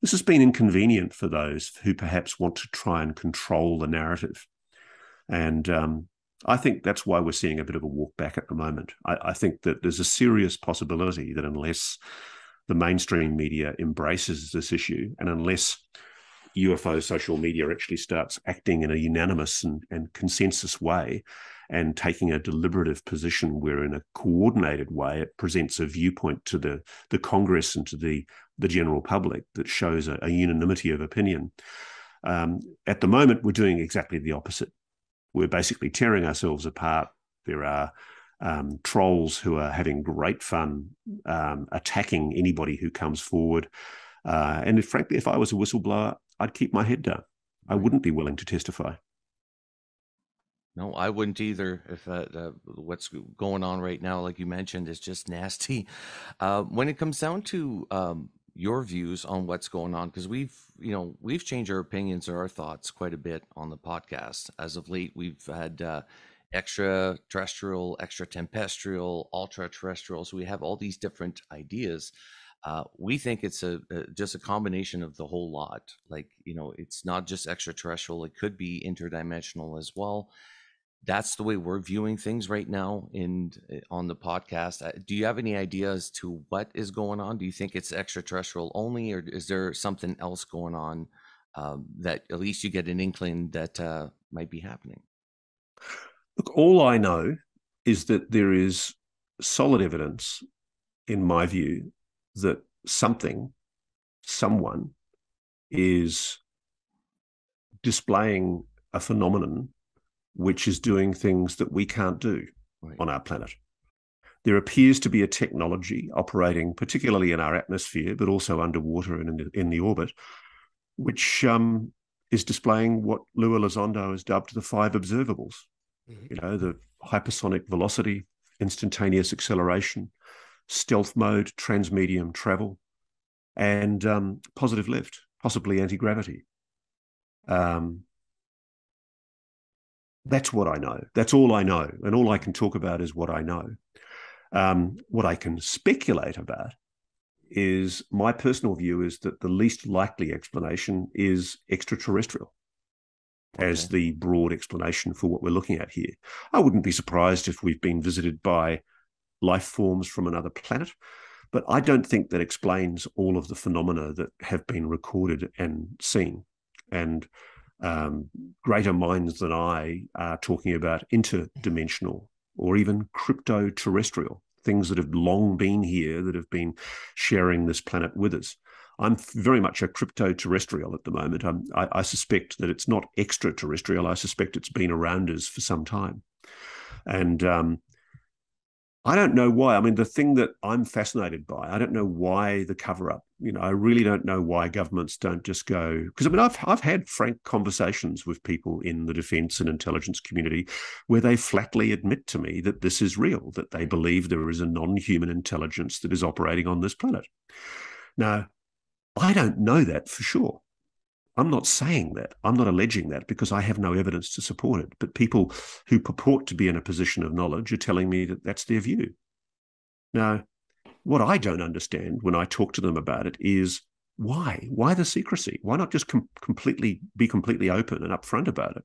This has been inconvenient for those who perhaps want to try and control the narrative. And I think that's why we're seeing a bit of a walk back at the moment. I think that there's a serious possibility that unless the mainstream media embraces this issue and unless UFO social media actually starts acting in a unanimous and consensus way and taking a deliberative position where in a coordinated way it presents a viewpoint to the Congress and to the general public that shows a unanimity of opinion. At the moment, we're doing exactly the opposite. We're basically tearing ourselves apart. There are trolls who are having great fun attacking anybody who comes forward. And frankly, if I was a whistleblower, I'd keep my head down. I wouldn't be willing to testify. No, I wouldn't either. If what's going on right now, like you mentioned, is just nasty. When it comes down to your views on what's going on, because we've changed our opinions or our thoughts quite a bit on the podcast as of late. We've had extraterrestrial, extratempestrial, ultra-terrestrial. So we have all these different ideas. We think it's just a combination of the whole lot. Like, you know, it's not just extraterrestrial. It could be interdimensional as well. That's the way we're viewing things right now on the podcast. Do you have any ideas to what is going on? Do you think it's extraterrestrial only, or is there something else going on that at least you get an inkling that might be happening? Look, all I know is that there is solid evidence, in my view, that someone is displaying a phenomenon which is doing things that we can't do on our planet. There appears to be a technology operating particularly in our atmosphere, but also underwater and in the orbit, which is displaying what Lou Elizondo has dubbed the five observables. you know, the hypersonic velocity, instantaneous acceleration, stealth mode, transmedium travel, and positive lift, possibly anti-gravity. That's what I know. That's all I know. And all I can talk about is what I know. What I can speculate about is, my personal view is that the least likely explanation is extraterrestrial, as the broad explanation for what we're looking at here. I wouldn't be surprised if we've been visited by life forms from another planet, but I don't think that explains all of the phenomena that have been recorded and seen. And greater minds than I are talking about interdimensional or even crypto-terrestrial, things that have long been here, that have been sharing this planet with us. I'm very much a crypto-terrestrial at the moment. I suspect that it's not extraterrestrial. I suspect it's been around us for some time. And I don't know why. I mean, the thing that I'm fascinated by, I don't know why the cover-up. You know, I really don't know why governments don't just go, because I mean, I've had frank conversations with people in the defense and intelligence community where they flatly admit to me that this is real, that they believe there is a non-human intelligence that is operating on this planet. Now, I don't know that for sure. I'm not saying that. I'm not alleging that, because I have no evidence to support it. But people who purport to be in a position of knowledge are telling me that that's their view. Now, what I don't understand when I talk to them about it is why? Why the secrecy? Why not just be completely open and upfront about it?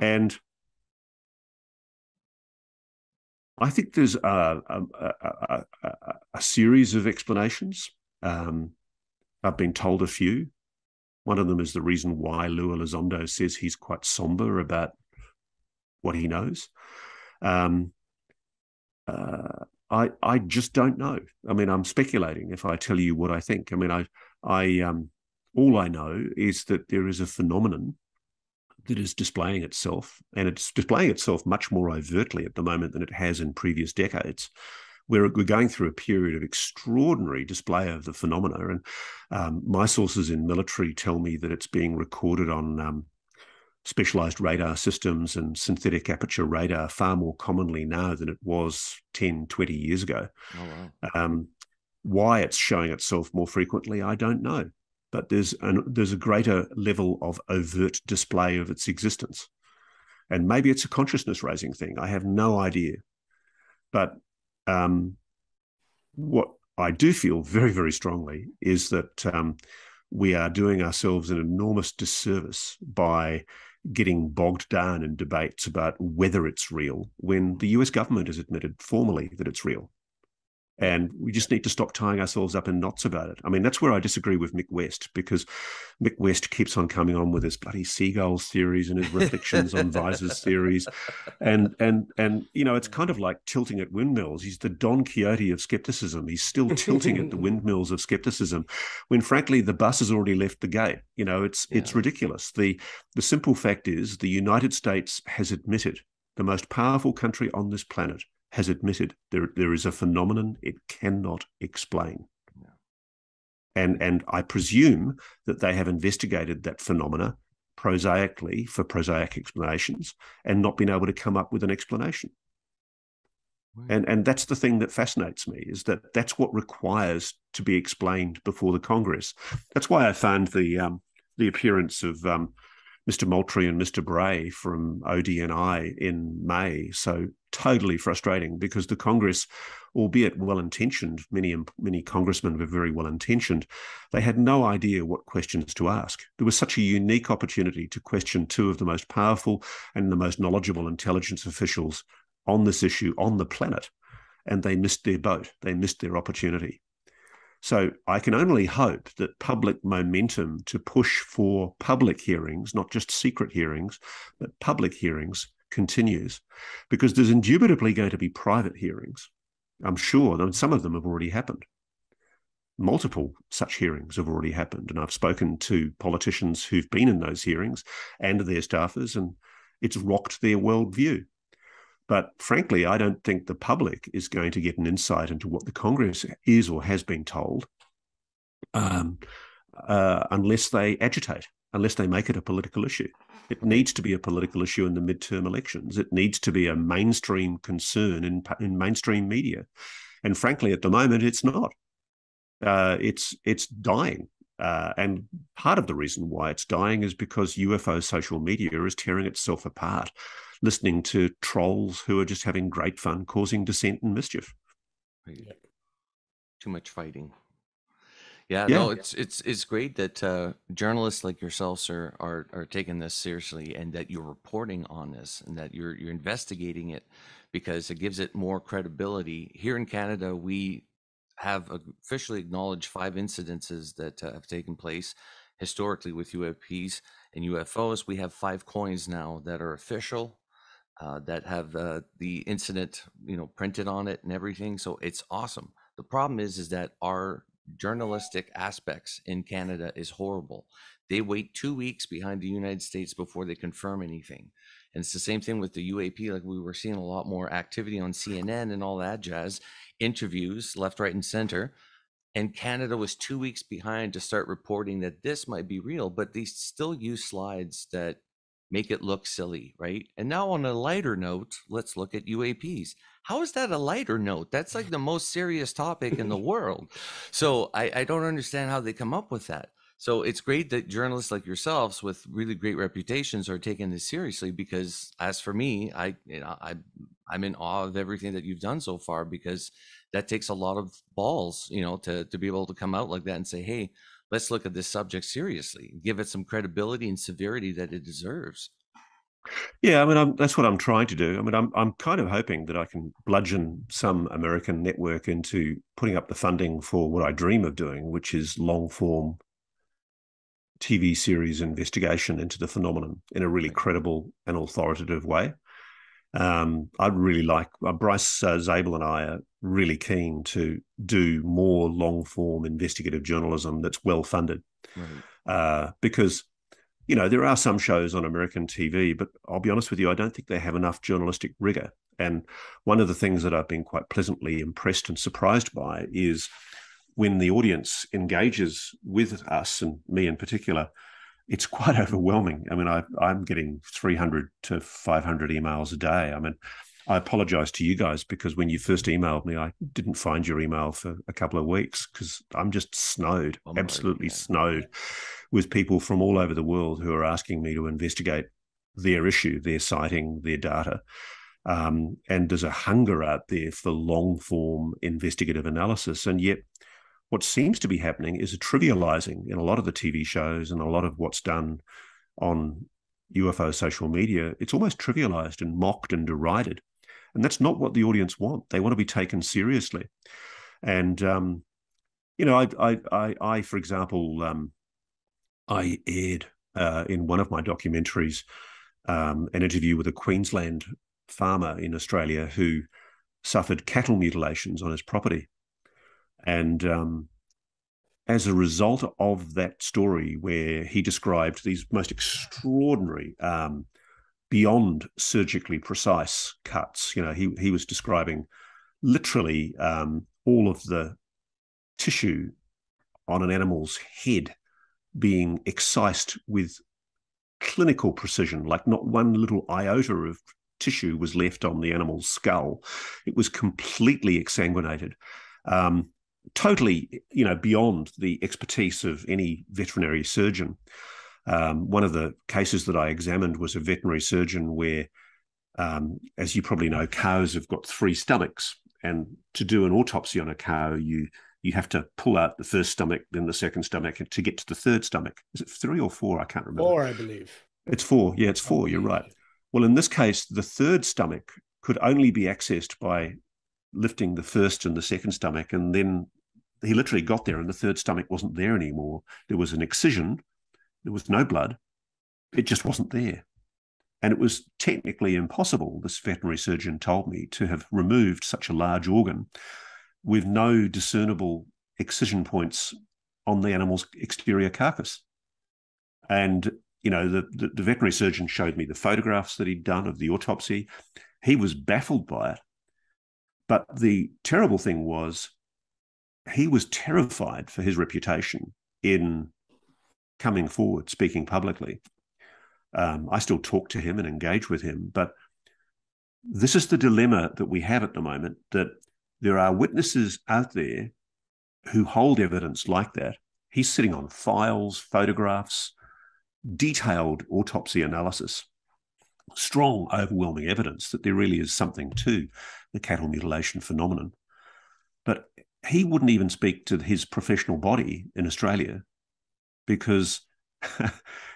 And I think there's a series of explanations. I've been told a few. One of them is the reason why Lou Elizondo says he's quite somber about what he knows. I just don't know. I mean, I'm speculating if I tell you what I think. I mean, I all I know is that there is a phenomenon that is displaying itself, and it's displaying itself much more overtly at the moment than it has in previous decades. We're going through a period of extraordinary display of the phenomena. And my sources in military tell me that it's being recorded on specialized radar systems and synthetic aperture radar far more commonly now than it was 10, 20 years ago. Oh, wow. Why it's showing itself more frequently, I don't know. But there's a greater level of overt display of its existence. And maybe it's a consciousness-raising thing. I have no idea. But what I do feel very, very strongly is that we are doing ourselves an enormous disservice by getting bogged down in debates about whether it's real, when the US government has admitted formally that it's real. And we just need to stop tying ourselves up in knots about it. I mean, that's where I disagree with Mick West, because Mick West keeps on coming on with his bloody seagulls theories and his reflections on visors theories. And you know, it's kind of like tilting at windmills. He's the Don Quixote of skepticism. He's still tilting at the windmills of skepticism, when frankly, the bus has already left the gate. You know, it's ridiculous. The simple fact is the United States has admitted, the most powerful country on this planet has admitted there is a phenomenon it cannot explain. Yeah. And I presume that they have investigated that phenomena prosaically for prosaic explanations and not been able to come up with an explanation. Wow. And that's the thing that fascinates me, is that that's what requires to be explained before the Congress. That's why I found the appearance of Mr. Moultrie and Mr. Bray from ODNI in May so totally frustrating, because the Congress, albeit well-intentioned, many congressmen were very well-intentioned, they had no idea what questions to ask. There was such a unique opportunity to question two of the most powerful and the most knowledgeable intelligence officials on this issue on the planet, and they missed their boat. They missed their opportunity. So I can only hope that public momentum to push for public hearings, not just secret hearings, but public hearings, continues, because there's indubitably going to be private hearings. I'm sure that some of them have already happened. Multiple such hearings have already happened, and I've spoken to politicians who've been in those hearings and their staffers, and it's rocked their worldview. But frankly, I don't think the public is going to get an insight into what the Congress is or has been told unless they agitate, unless they make it a political issue. It needs to be a political issue in the midterm elections. It needs to be a mainstream concern in mainstream media. And frankly, at the moment, it's not. It's dying. And part of the reason why it's dying is because UFO social media is tearing itself apart, listening to trolls who are just having great fun causing dissent and mischief. Yeah. Too much fighting. Yeah, no, it's great that journalists like yourselves are taking this seriously, and that you're reporting on this, and that you're investigating it, because it gives it more credibility. Here in Canada, we have officially acknowledged 5 incidences that have taken place historically with UAPs and UFOs. We have 5 coins now that are official, that have the incident, printed on it and everything. So it's awesome. The problem is that our journalistic aspects in Canada is horrible. They wait 2 weeks behind the United States before they confirm anything. And it's the same thing with the UAP. Like, we were seeing a lot more activity on CNN and all that jazz, interviews left, right, and center. And Canada was 2 weeks behind to start reporting that this might be real, but they still use slides that make it look silly, right? And now, on a lighter note, let's look at UAPs. How is that a lighter note? That's like the most serious topic in the world. So I don't understand how they come up with that. So it's great that journalists like yourselves with really great reputations are taking this seriously, because as for me, I'm in awe of everything that you've done so far, because that takes a lot of balls, to be able to come out like that and say, hey, let's look at this subject seriously, give it some credibility and severity that it deserves. Yeah, I mean, that's what I'm trying to do. I mean, I'm kind of hoping that I can bludgeon some American network into putting up the funding for what I dream of doing, which is long-form TV series investigation into the phenomenon in a really credible and authoritative way. I'd really like, Bryce Zabel and I are really keen to do more long-form investigative journalism that's well-funded. Right. Because, there are some shows on American TV, but I'll be honest with you, I don't think they have enough journalistic rigor. And one of the things that I've been quite pleasantly impressed and surprised by is when the audience engages with us, and me in particular, it's quite overwhelming. I mean, I'm getting 300 to 500 emails a day. I mean, I apologize to you guys, because when you first emailed me, I didn't find your email for a couple of weeks, because I'm just snowed, absolutely snowed with people from all over the world who are asking me to investigate their issue, their sighting, their data. And there's a hunger out there for long-form investigative analysis. And yet what seems to be happening is a trivializing in a lot of the TV shows and a lot of what's done on UFO social media. It's almost trivialized and mocked and derided. And that's not what the audience want. They want to be taken seriously. And, I for example, I aired in one of my documentaries an interview with a Queensland farmer in Australia who suffered cattle mutilations on his property. And as a result of that story, where he described these most extraordinary, beyond surgically precise cuts, he was describing literally all of the tissue on an animal's head being excised with clinical precision, like not one little iota of tissue was left on the animal's skull. It was completely exsanguinated. Totally, beyond the expertise of any veterinary surgeon. One of the cases that I examined was a veterinary surgeon where, as you probably know, cows have got 3 stomachs. And to do an autopsy on a cow, you have to pull out the first stomach, then the second stomach, and to get to the third stomach. Is it 3 or 4? I can't remember. 4, I believe. It's 4. Yeah, it's 4. You're right. Well, in this case, the third stomach could only be accessed by lifting the first and the second stomach, and then he literally got there and the third stomach wasn't there anymore. There was an excision, there was no blood, it just wasn't there. And it was technically impossible, this veterinary surgeon told me, to have removed such a large organ with no discernible excision points on the animal's exterior carcass. And, the veterinary surgeon showed me the photographs that he'd done of the autopsy. He was baffled by it. But the terrible thing was he was terrified for his reputation in coming forward, speaking publicly. I still talk to him and engage with him, but this is the dilemma that we have at the moment, that there are witnesses out there who hold evidence like that. He's sitting on files, photographs, detailed autopsy analysis, strong, overwhelming evidence that there really is something to the cattle mutilation phenomenon. But he wouldn't even speak to his professional body in Australia because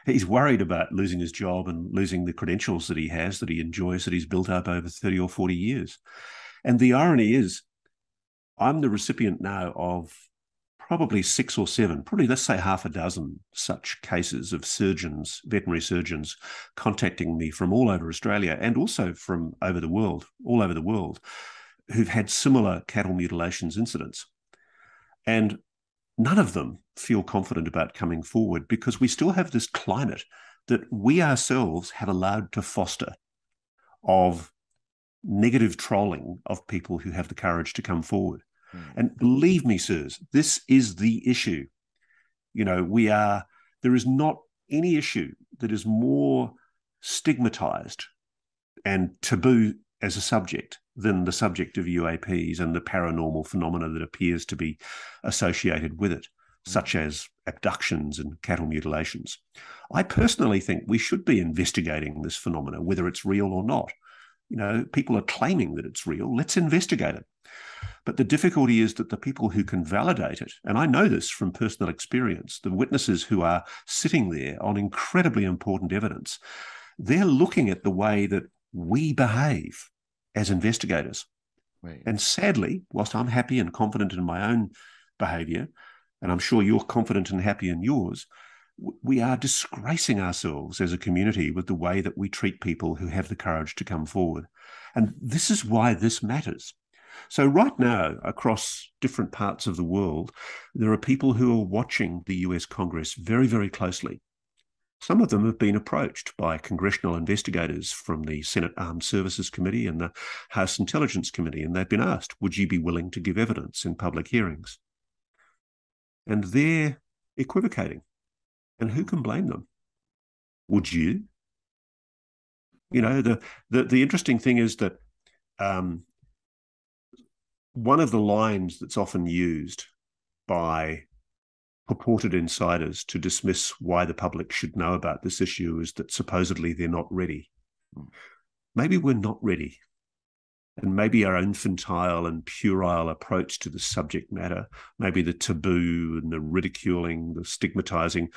he's worried about losing his job and losing the credentials that he has, that he enjoys, that he's built up over 30 or 40 years. And the irony is, I'm the recipient now of probably 6 or 7, probably let's say half a dozen such cases of surgeons, veterinary surgeons, contacting me from all over Australia and also from over the world, all over the world, who've had similar cattle mutilations incidents. And none of them feel confident about coming forward because we still have this climate that we ourselves have allowed to foster of negative trolling of people who have the courage to come forward. And believe me, sirs, this is the issue. You know, there is not any issue that is more stigmatized and taboo as a subject than the subject of UAPs and the paranormal phenomena that appears to be associated with it, such as abductions and cattle mutilations. I personally think we should be investigating this phenomena, whether it's real or not. You know, people are claiming that it's real. Let's investigate it. But the difficulty is that the people who can validate it, and I know this from personal experience, the witnesses who are sitting there on incredibly important evidence, they're looking at the way that we behave as investigators. Right. And sadly, whilst I'm happy and confident in my own behavior, and I'm sure you're confident and happy in yours, we are disgracing ourselves as a community with the way that we treat people who have the courage to come forward. And this is why this matters. So right now, across different parts of the world, there are people who are watching the US Congress very, very closely. Some of them have been approached by congressional investigators from the Senate Armed Services Committee and the House Intelligence Committee, and they've been asked, would you be willing to give evidence in public hearings? And they're equivocating. And who can blame them? Would you? You know, the interesting thing is that one of the lines that's often used by purported insiders to dismiss why the public should know about this issue is that supposedly they're not ready. Maybe we're not ready. And maybe our infantile and puerile approach to the subject matter, maybe the taboo and the ridiculing, the stigmatizing,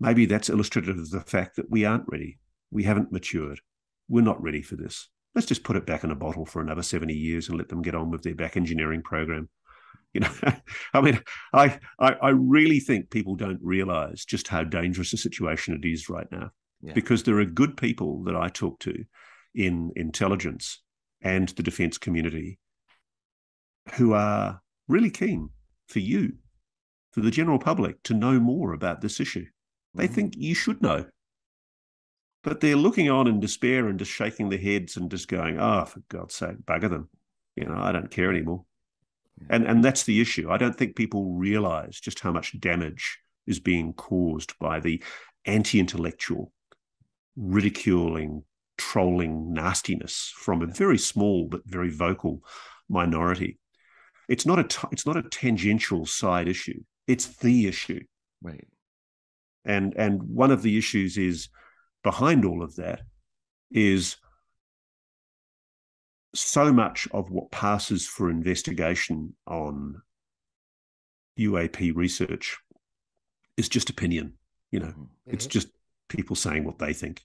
maybe that's illustrative of the fact that we aren't ready. We haven't matured. We're not ready for this. Let's just put it back in a bottle for another 70 years and let them get on with their back engineering program. You know, I mean, I really think people don't realize just how dangerous a situation it is right now, because there are good people that I talk to in intelligence and the defense community who are really keen for you, for the general public, to know more about this issue. They think you should know. But they're looking on in despair and just shaking their heads and just going, oh, for God's sake, bugger them. You know, I don't care anymore. Yeah. And that's the issue. I don't think people realize just how much damage is being caused by the anti-intellectual, ridiculing, trolling nastiness from a very small but very vocal minority. It's not it's not a tangential side issue. It's the issue. Right. And one of the issues is, behind all of that is so much of what passes for investigation on UAP research is just opinion. You know, it's just people saying what they think.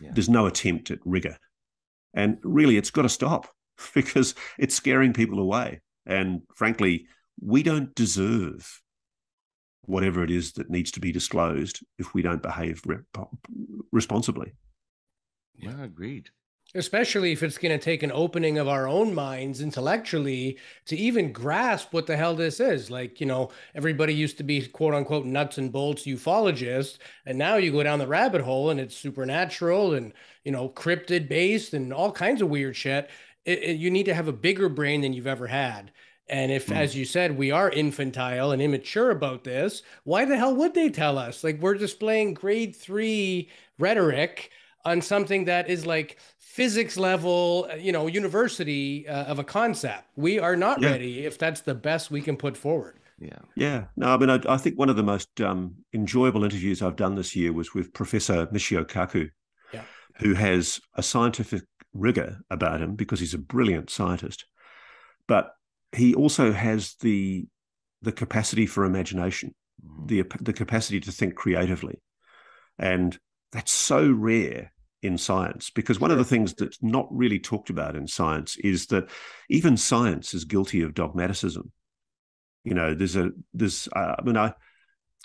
Yeah. There's no attempt at rigor. And really, it's got to stop because it's scaring people away. And frankly, we don't deserve whatever it is that needs to be disclosed if we don't behave responsibly. Yeah, agreed. Especially if it's going to take an opening of our own minds intellectually to even grasp what the hell this is. Like, you know, everybody used to be quote unquote nuts and bolts ufologist. And now you go down the rabbit hole and it's supernatural and, you know, cryptid based and all kinds of weird shit. You need to have a bigger brain than you've ever had. And if, as you said, we are infantile and immature about this, why the hell would they tell us? Like, we're displaying grade 3 rhetoric on something that is like physics level, you know, university of a concept. We are not ready if that's the best we can put forward. Yeah. Yeah. No, I mean, I think one of the most enjoyable interviews I've done this year was with Professor Michio Kaku, who has a scientific rigor about him because he's a brilliant scientist. But he also has the capacity for imagination, the capacity to think creatively. And that's so rare in science, because one of the things that's not really talked about in science is that even science is guilty of dogmaticism. You know,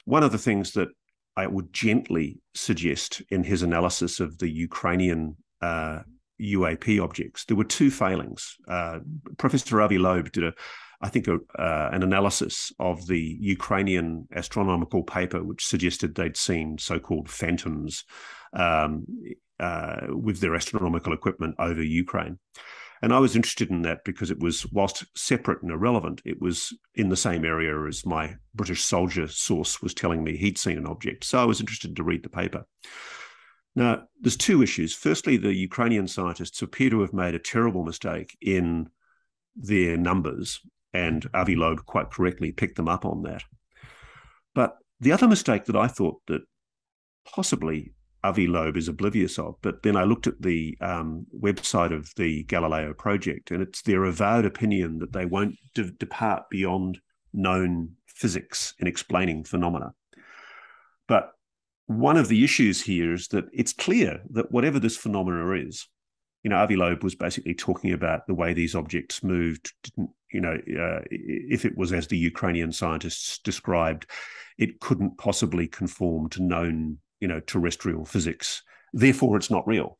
one of the things that I would gently suggest in his analysis of the Ukrainian UAP objects, there were two failings. Professor Avi Loeb did, an analysis of the Ukrainian astronomical paper, which suggested they'd seen so-called phantoms with their astronomical equipment over Ukraine. And I was interested in that because it was, whilst separate and irrelevant, it was in the same area as my British soldier source was telling me he'd seen an object. So I was interested to read the paper. Now, there's two issues. Firstly, the Ukrainian scientists appear to have made a terrible mistake in their numbers, and Avi Loeb quite correctly picked them up on that. But the other mistake that I thought that possibly Avi Loeb is oblivious of, but then I looked at the website of the Galileo Project, and it's their avowed opinion that they won't depart beyond known physics in explaining phenomena. But one of the issues here is that it's clear that whatever this phenomena is, you know, Avi Loeb was basically talking about the way these objects moved, if it was as the Ukrainian scientists described, it couldn't possibly conform to known, you know, terrestrial physics. Therefore, it's not real.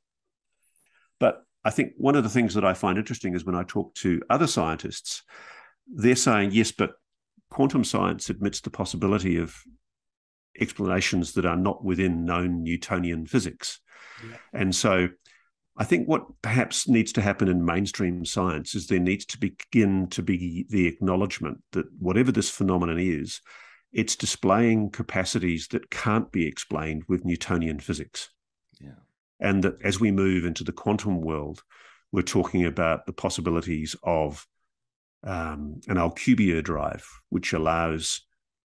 But I think one of the things that I find interesting is when I talk to other scientists, they're saying, yes, but quantum science admits the possibility of explanations that are not within known Newtonian physics. Yeah. And so I think what perhaps needs to happen in mainstream science is there needs to begin to be the acknowledgement that whatever this phenomenon is, it's displaying capacities that can't be explained with Newtonian physics. Yeah. And that as we move into the quantum world, we're talking about the possibilities of an Alcubierre drive, which allows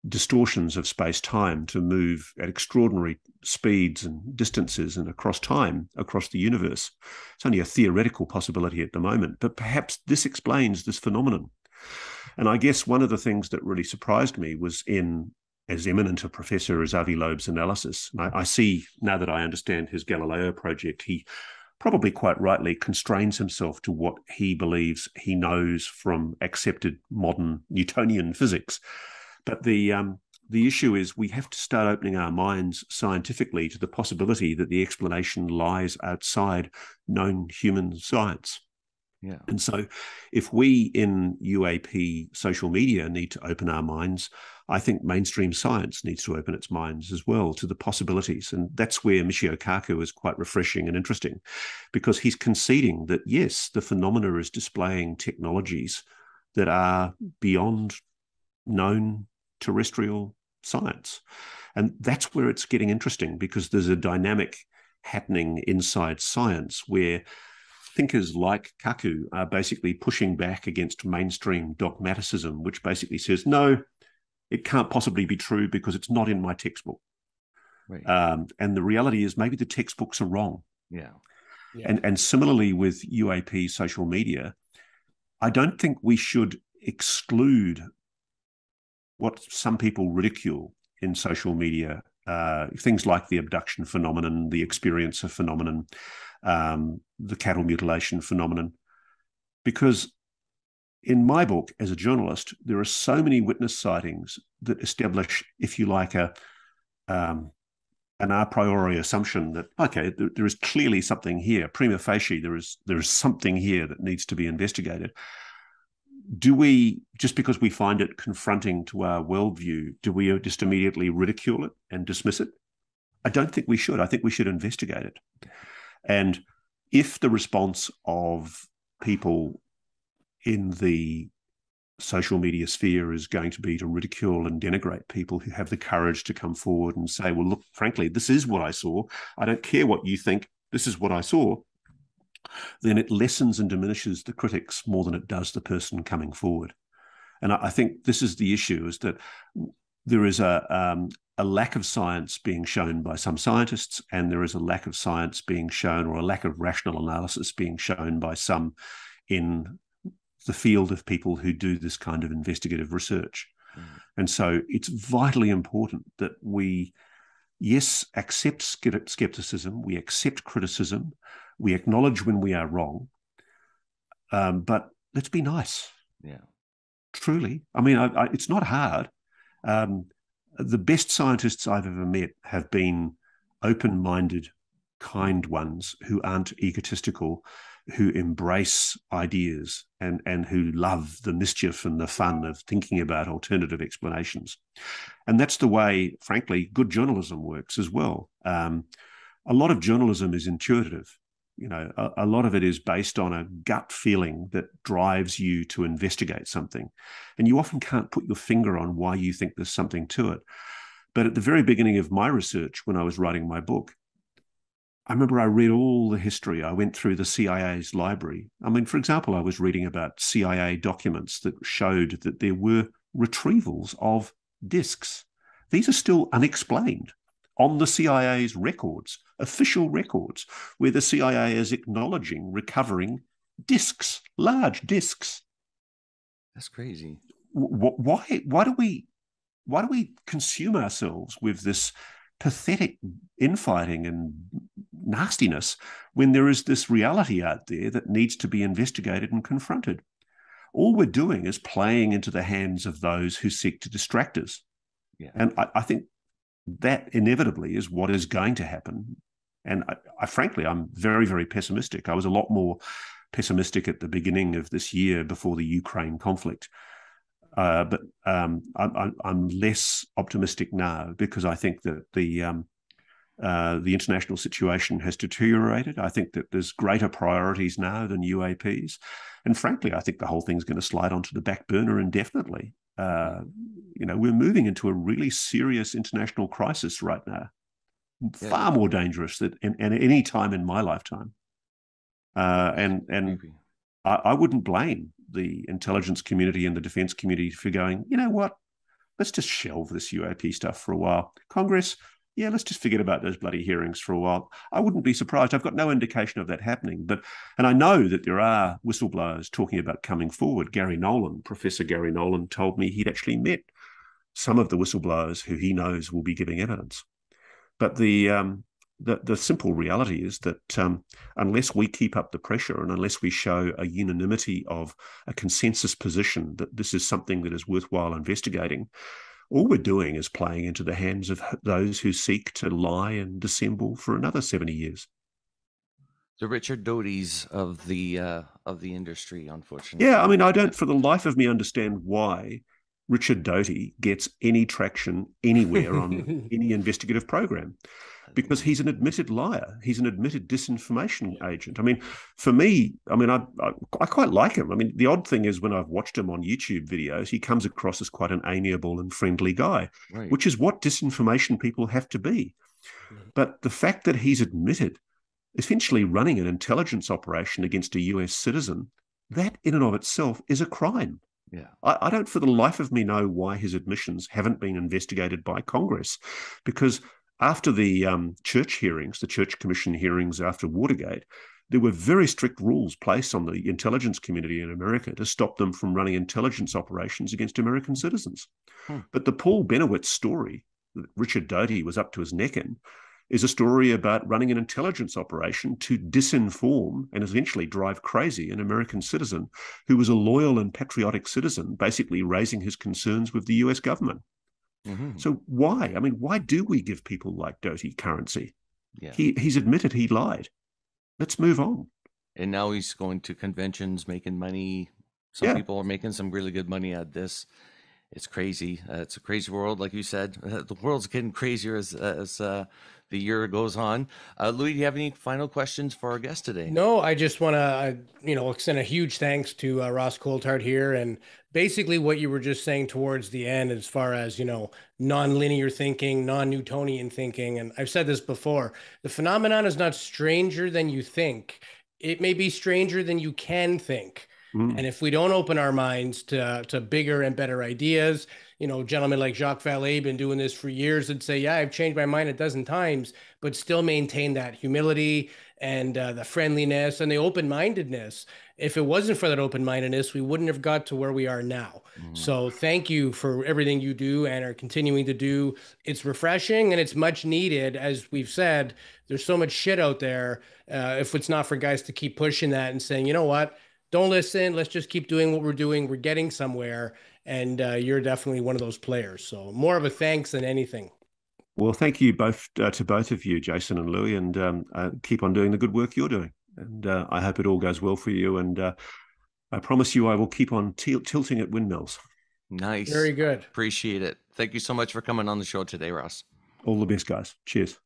distortions of space-time to move at extraordinary speeds and distances and across time, across the universe. It's only a theoretical possibility at the moment, but perhaps this explains this phenomenon. And I guess one of the things that really surprised me was in as eminent a professor as Avi Loeb's analysis. And I see, now that I understand his Galileo project, he probably quite rightly constrains himself to what he believes he knows from accepted modern Newtonian physics. But the issue is we have to start opening our minds scientifically to the possibility that the explanation lies outside known human science. Yeah. And so if we in UAP social media need to open our minds, I think mainstream science needs to open its minds as well to the possibilities. And that's where Michio Kaku is quite refreshing and interesting, because he's conceding that, yes, the phenomena is displaying technologies that are beyond known terrestrial science. And that's where it's getting interesting, because there's a dynamic happening inside science where thinkers like Kaku are basically pushing back against mainstream dogmaticism, which basically says, no, it can't possibly be true because it's not in my textbook. Right. And the reality is maybe the textbooks are wrong. Yeah. Yeah. And similarly with UAP social media, I don't think we should exclude what some people ridicule in social media, things like the abduction phenomenon, the experiencer phenomenon, the cattle mutilation phenomenon. Because in my book, as a journalist, there are so many witness sightings that establish, if you like, an a priori assumption that, okay, there is clearly something here. Prima facie, there is something here that needs to be investigated. Do we, just because we find it confronting to our worldview, do we just immediately ridicule it and dismiss it? I don't think we should. I think we should investigate it. And if the response of people in the social media sphere is going to be to ridicule and denigrate people who have the courage to come forward and say, well, look, frankly, this is what I saw. I don't care what you think. This is what I saw. Then it lessens and diminishes the critics more than it does the person coming forward. And I think this is the issue, is that there is a lack of science being shown by some scientists, and there is a lack of science being shown, or a lack of rational analysis being shown by some in the field of people who do this kind of investigative research. And so it's vitally important that we, yes, accept skepticism, we accept criticism, we acknowledge when we are wrong, but let's be nice. Yeah, truly. I mean, it's not hard. The best scientists I've ever met have been open-minded, kind ones who aren't egotistical, who embrace ideas and who love the mischief and the fun of thinking about alternative explanations. And that's the way, frankly, good journalism works as well. A lot of journalism is intuitive. You know, a lot of it is based on a gut feeling that drives you to investigate something. And you often can't put your finger on why you think there's something to it. But at the very beginning of my research, when I was writing my book, I remember I read all the history. I went through the CIA's library. I mean, for example, I was reading about CIA documents that showed that there were retrievals of discs. These are still unexplained on the CIA's records, official records, where the CIA is acknowledging recovering discs, large discs. That's crazy. Why do we consume ourselves with this pathetic infighting and nastiness when there is this reality out there that needs to be investigated and confronted? All we're doing is playing into the hands of those who seek to distract us. Yeah. And I think that inevitably is what is going to happen. And I frankly, I'm very, very pessimistic. I was a lot more pessimistic at the beginning of this year before the Ukraine conflict. But I'm less optimistic now, because I think that the international situation has deteriorated. I think that there's greater priorities now than UAPs. And frankly, I think the whole thing's going to slide onto the back burner indefinitely. You know, we're moving into a really serious international crisis right now, far more dangerous than any time in my lifetime. And I wouldn't blame the intelligence community and the defense community for going, you know what, let's just shelve this UAP stuff for a while. Congress, yeah, let's just forget about those bloody hearings for a while. I wouldn't be surprised. I've got no indication of that happening. And I know that there are whistleblowers talking about coming forward. Gary Nolan, Professor Gary Nolan, told me he'd actually met some of the whistleblowers who he knows will be giving evidence. But the simple reality is that unless we keep up the pressure, and unless we show a unanimity of a consensus position that this is something that is worthwhile investigating, all we're doing is playing into the hands of those who seek to lie and dissemble for another 70 years. The Richard Doties of the industry, unfortunately. Yeah, I mean, I don't for the life of me understand why Richard Doty gets any traction anywhere on any investigative program, because he's an admitted liar. He's an admitted disinformation agent. I mean, for me, I mean, I quite like him. I mean, the odd thing is when I've watched him on YouTube videos, he comes across as quite an amiable and friendly guy, right, which is what disinformation people have to be. But the fact that he's admitted essentially running an intelligence operation against a US citizen, that in and of itself is a crime. Yeah, I don't for the life of me know why his admissions haven't been investigated by Congress, because after the church hearings, the Church Commission hearings after Watergate, there were very strict rules placed on the intelligence community in America to stop them from running intelligence operations against American citizens. But the Paul Benowitz story that Richard Doty was up to his neck in is a story about running an intelligence operation to disinform and eventually drive crazy an American citizen who was a loyal and patriotic citizen, basically raising his concerns with the US government. Mm-hmm. So why? I mean, why do we give people like Doty currency? Yeah. He's admitted he lied. Let's move on. And now he's going to conventions, making money. Some people are making some really good money at this. It's crazy. It's a crazy world, like you said. The world's getting crazier as the year goes on. Louis, do you have any final questions for our guest today? No, I just want to, extend a huge thanks to Ross Coulthart here, and basically what you were just saying towards the end, as far as non-linear thinking, non-Newtonian thinking, and I've said this before: the phenomenon is not stranger than you think; it may be stranger than you can think. And if we don't open our minds to bigger and better ideas, gentlemen like Jacques Vallée been doing this for years and say, yeah, I've changed my mind a dozen times, but still maintain that humility and the friendliness and the open-mindedness. If it wasn't for that open-mindedness, we wouldn't have got to where we are now. So thank you for everything you do and are continuing to do. It's refreshing and it's much needed. As we've said, there's so much shit out there. If it's not for guys to keep pushing that and saying, you know what? Don't listen. Let's just keep doing what we're doing. We're getting somewhere. And you're definitely one of those players. So more of a thanks than anything. Well, thank you both to both of you, Jason and Louis, and keep on doing the good work you're doing. And I hope it all goes well for you. And I promise you, I will keep on tilting at windmills. Nice. Very good. Appreciate it. Thank you so much for coming on the show today, Ross. All the best, guys. Cheers.